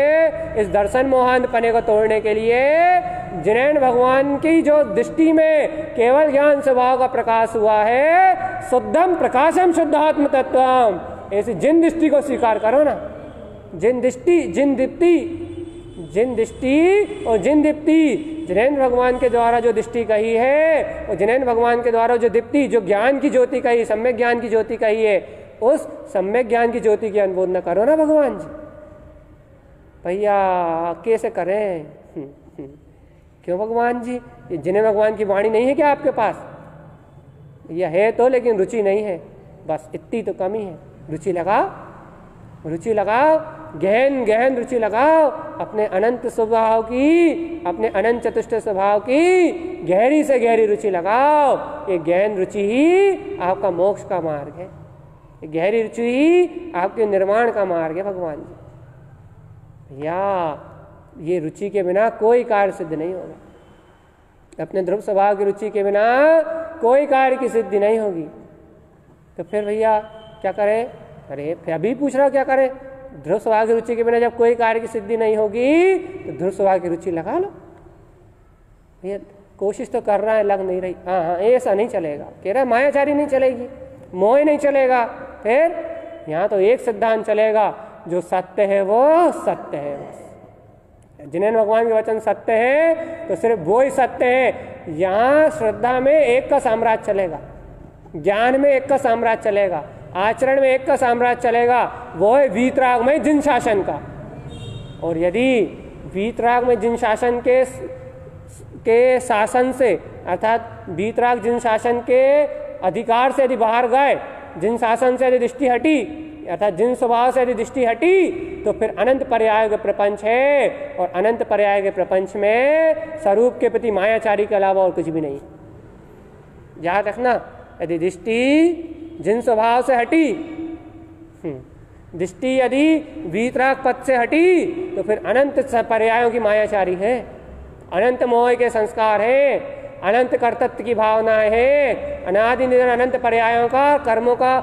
इस दर्शन मोहांध पने को तोड़ने के लिए जिनेन्द्र भगवान की जो दृष्टि में केवल ज्ञान स्वभाव का प्रकाश हुआ है, शुद्धम प्रकाशम शुद्धात्म तत्वम, ऐसी जिन दृष्टि को स्वीकार करो ना, जिन दृष्टि, जिन दीप्ति, जिन दृष्टि और जिन दीप्ति, जिनेन्द्र भगवान के द्वारा जो दृष्टि कही है और जिनेन्द्र भगवान के द्वारा जो दीप्ति, जो ज्ञान की ज्योति कही, सम्यक ज्ञान की ज्योति कही है, उस सम्यक ज्ञान की ज्योति की अनुबोधना करो ना भगवान जी। भैया कैसे करें? हुँ, हुँ। क्यों भगवान जी? ये जिनेन्द्र भगवान की वाणी नहीं है क्या आपके पास? यह है तो, लेकिन रुचि नहीं है, बस इतनी तो कमी है। रुचि लगाओ, रुचि लगाओ, गहन गहन रुचि लगाओ, अपने अनंत स्वभाव की, अपने अनंत चतुष्ट स्वभाव की गहरी से गहरी रुचि लगाओ। ये गहन रुचि ही आपका मोक्ष का मार्ग है, ये गहरी रुचि ही आपके निर्माण का मार्ग है भगवान जी। या ये रुचि के बिना कोई कार्य सिद्ध नहीं होगा, अपने ध्रुव स्वभाव की रुचि के बिना कोई कार्य की सिद्धि नहीं होगी। तो फिर भैया क्या करें? अरे फिर अभी पूछ रहा हूँ क्या करें? ध्रुव स्वभाव की रुचि के बिना जब कोई कार्य की सिद्धि नहीं होगी तो ध्रुव स्वभाव की रुचि लगा लो। ये कोशिश तो कर रहा है, लग नहीं रही। हाँ हाँ ऐसा नहीं चलेगा, कह रहा है मायाचारी नहीं चलेगी, मोह नहीं चलेगा। फिर यहाँ तो एक सिद्धांत चलेगा, जो सत्य है वो सत्य है। बस जिनेन्द्र भगवान के वचन सत्य है तो सिर्फ वो ही सत्य है। यहाँ श्रद्धा में एक का साम्राज्य चलेगा, ज्ञान में एक का साम्राज्य चलेगा, आचरण में एक का साम्राज्य चलेगा, वो है वीतराग में जिन शासन का। और यदि वीतराग में जिन शासन के के शासन से, अर्थात वीतराग जिन शासन के अधिकार से यदि बाहर गए, जिन शासन से यदि दृष्टि हटी, अर्थात जिन स्वभाव से यदि दृष्टि हटी, तो फिर अनंत पर्याय के प्रपंच है, और अनंत पर्याय के प्रपंच में स्वरूप के प्रति मायाचारी के अलावा और कुछ भी नहीं। याद रखना, यदि दृष्टि जिन स्वभाव से हटी, दृष्टि यदि वीतराग पद से हटी, तो फिर अनंत पर्यायों की मायाचारी है, अनंत मोह के संस्कार हैं, अनंत कर्तृत्व की भावनाएं हैं, अनादि निधन अनंत पर्यायों का कर्मों का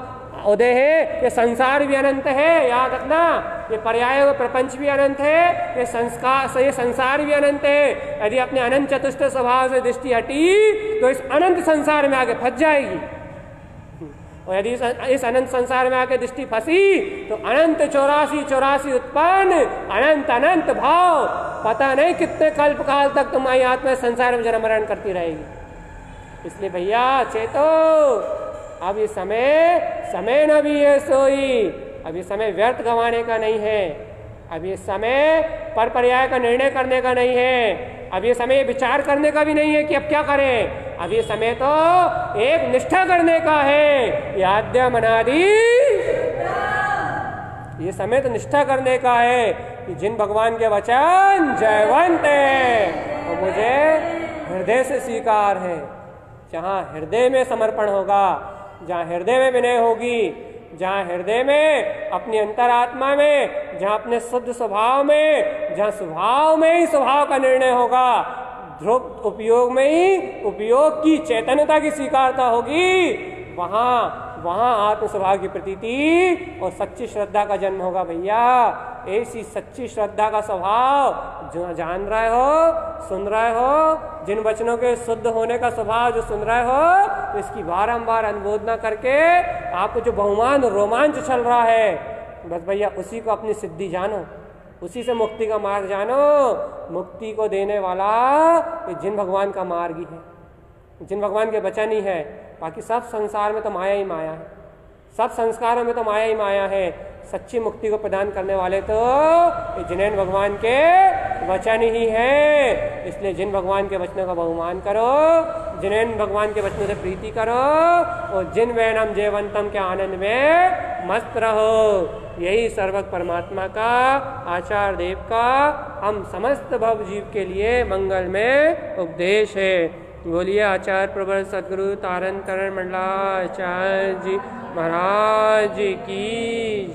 उदय है। ये संसार भी अनंत है, याद रखना। ये पर्यायों का प्रपंच भी अनंत है, ये संस्कार, ये संसार भी अनंत है। यदि अपने अनंत चतुष्ट स्वभाव से दृष्टि हटी तो इस अनंत संसार में आगे फंस जाएगी, और यदि इस अनंत संसार में आके दृष्टि फंसी तो अनंत चौरासी चौरासी उत्पन्न अनंत अनंत भाव, पता नहीं कितने कल्प काल तक तुम्हारी आत्मा संसार में जन्म मरण करती रहेगी। इसलिए भैया चेतो, अब ये समय समय न भी ये सोई, अब ये समय व्यर्थ गंवाने का नहीं है, अब ये समय पर पर्याय का निर्णय करने का नहीं है, अब ये समय विचार करने का भी नहीं है कि अब क्या करें। अभी समय तो एक निष्ठा करने का है, याद्या मनादी, ये समय तो निष्ठा करने का है कि जिन भगवान के वचन जयवंत है और मुझे हृदय से स्वीकार है। जहाँ हृदय में समर्पण होगा, जहाँ हृदय में विनय होगी, जहाँ हृदय में, अपनी अंतरात्मा में, जहाँ अपने शुद्ध स्वभाव में, जहाँ स्वभाव में ही स्वभाव का निर्णय होगा, ध्रुव उपयोग में ही उपयोग की चैतन्यता की स्वीकारता होगी, वहाँ वहाँ आत्म स्वभाव की प्रतीति और सच्ची श्रद्धा का जन्म होगा। भैया ऐसी सच्ची श्रद्धा का स्वभाव जो जान रहे हो, सुन रहे हो, जिन वचनों के शुद्ध होने का स्वभाव जो सुन रहे हो, इसकी बारंबार अनुबोधना करके आपको जो बहुमान रोमांच चल रहा है, बस भैया उसी को अपनी सिद्धि जानो, उसी से मुक्ति का मार्ग जानो। मुक्ति को देने वाला जिन भगवान का मार्ग ही है, जिन भगवान के बचन ही है। बाकी सब संसार में तो माया ही माया है, सब संस्कारों में तो माया ही माया है। सच्ची मुक्ति को प्रदान करने वाले तो जिनेन्द्र भगवान के वचन ही हैं। इसलिए जिन भगवान के वचनों का बहुमान करो, जिनेन्द्र भगवान के वचनों से प्रीति करो और जिन वैनम जयवंतम के आनंद में मस्त रहो। यही सर्वज्ञ परमात्मा का, आचार्य देव का, हम समस्त भव जीव के लिए मंगलमय उपदेश है। बोलिए आचार्य प्रबल सदगुरु तारण करण मंडलाचार्य जी महाराज की।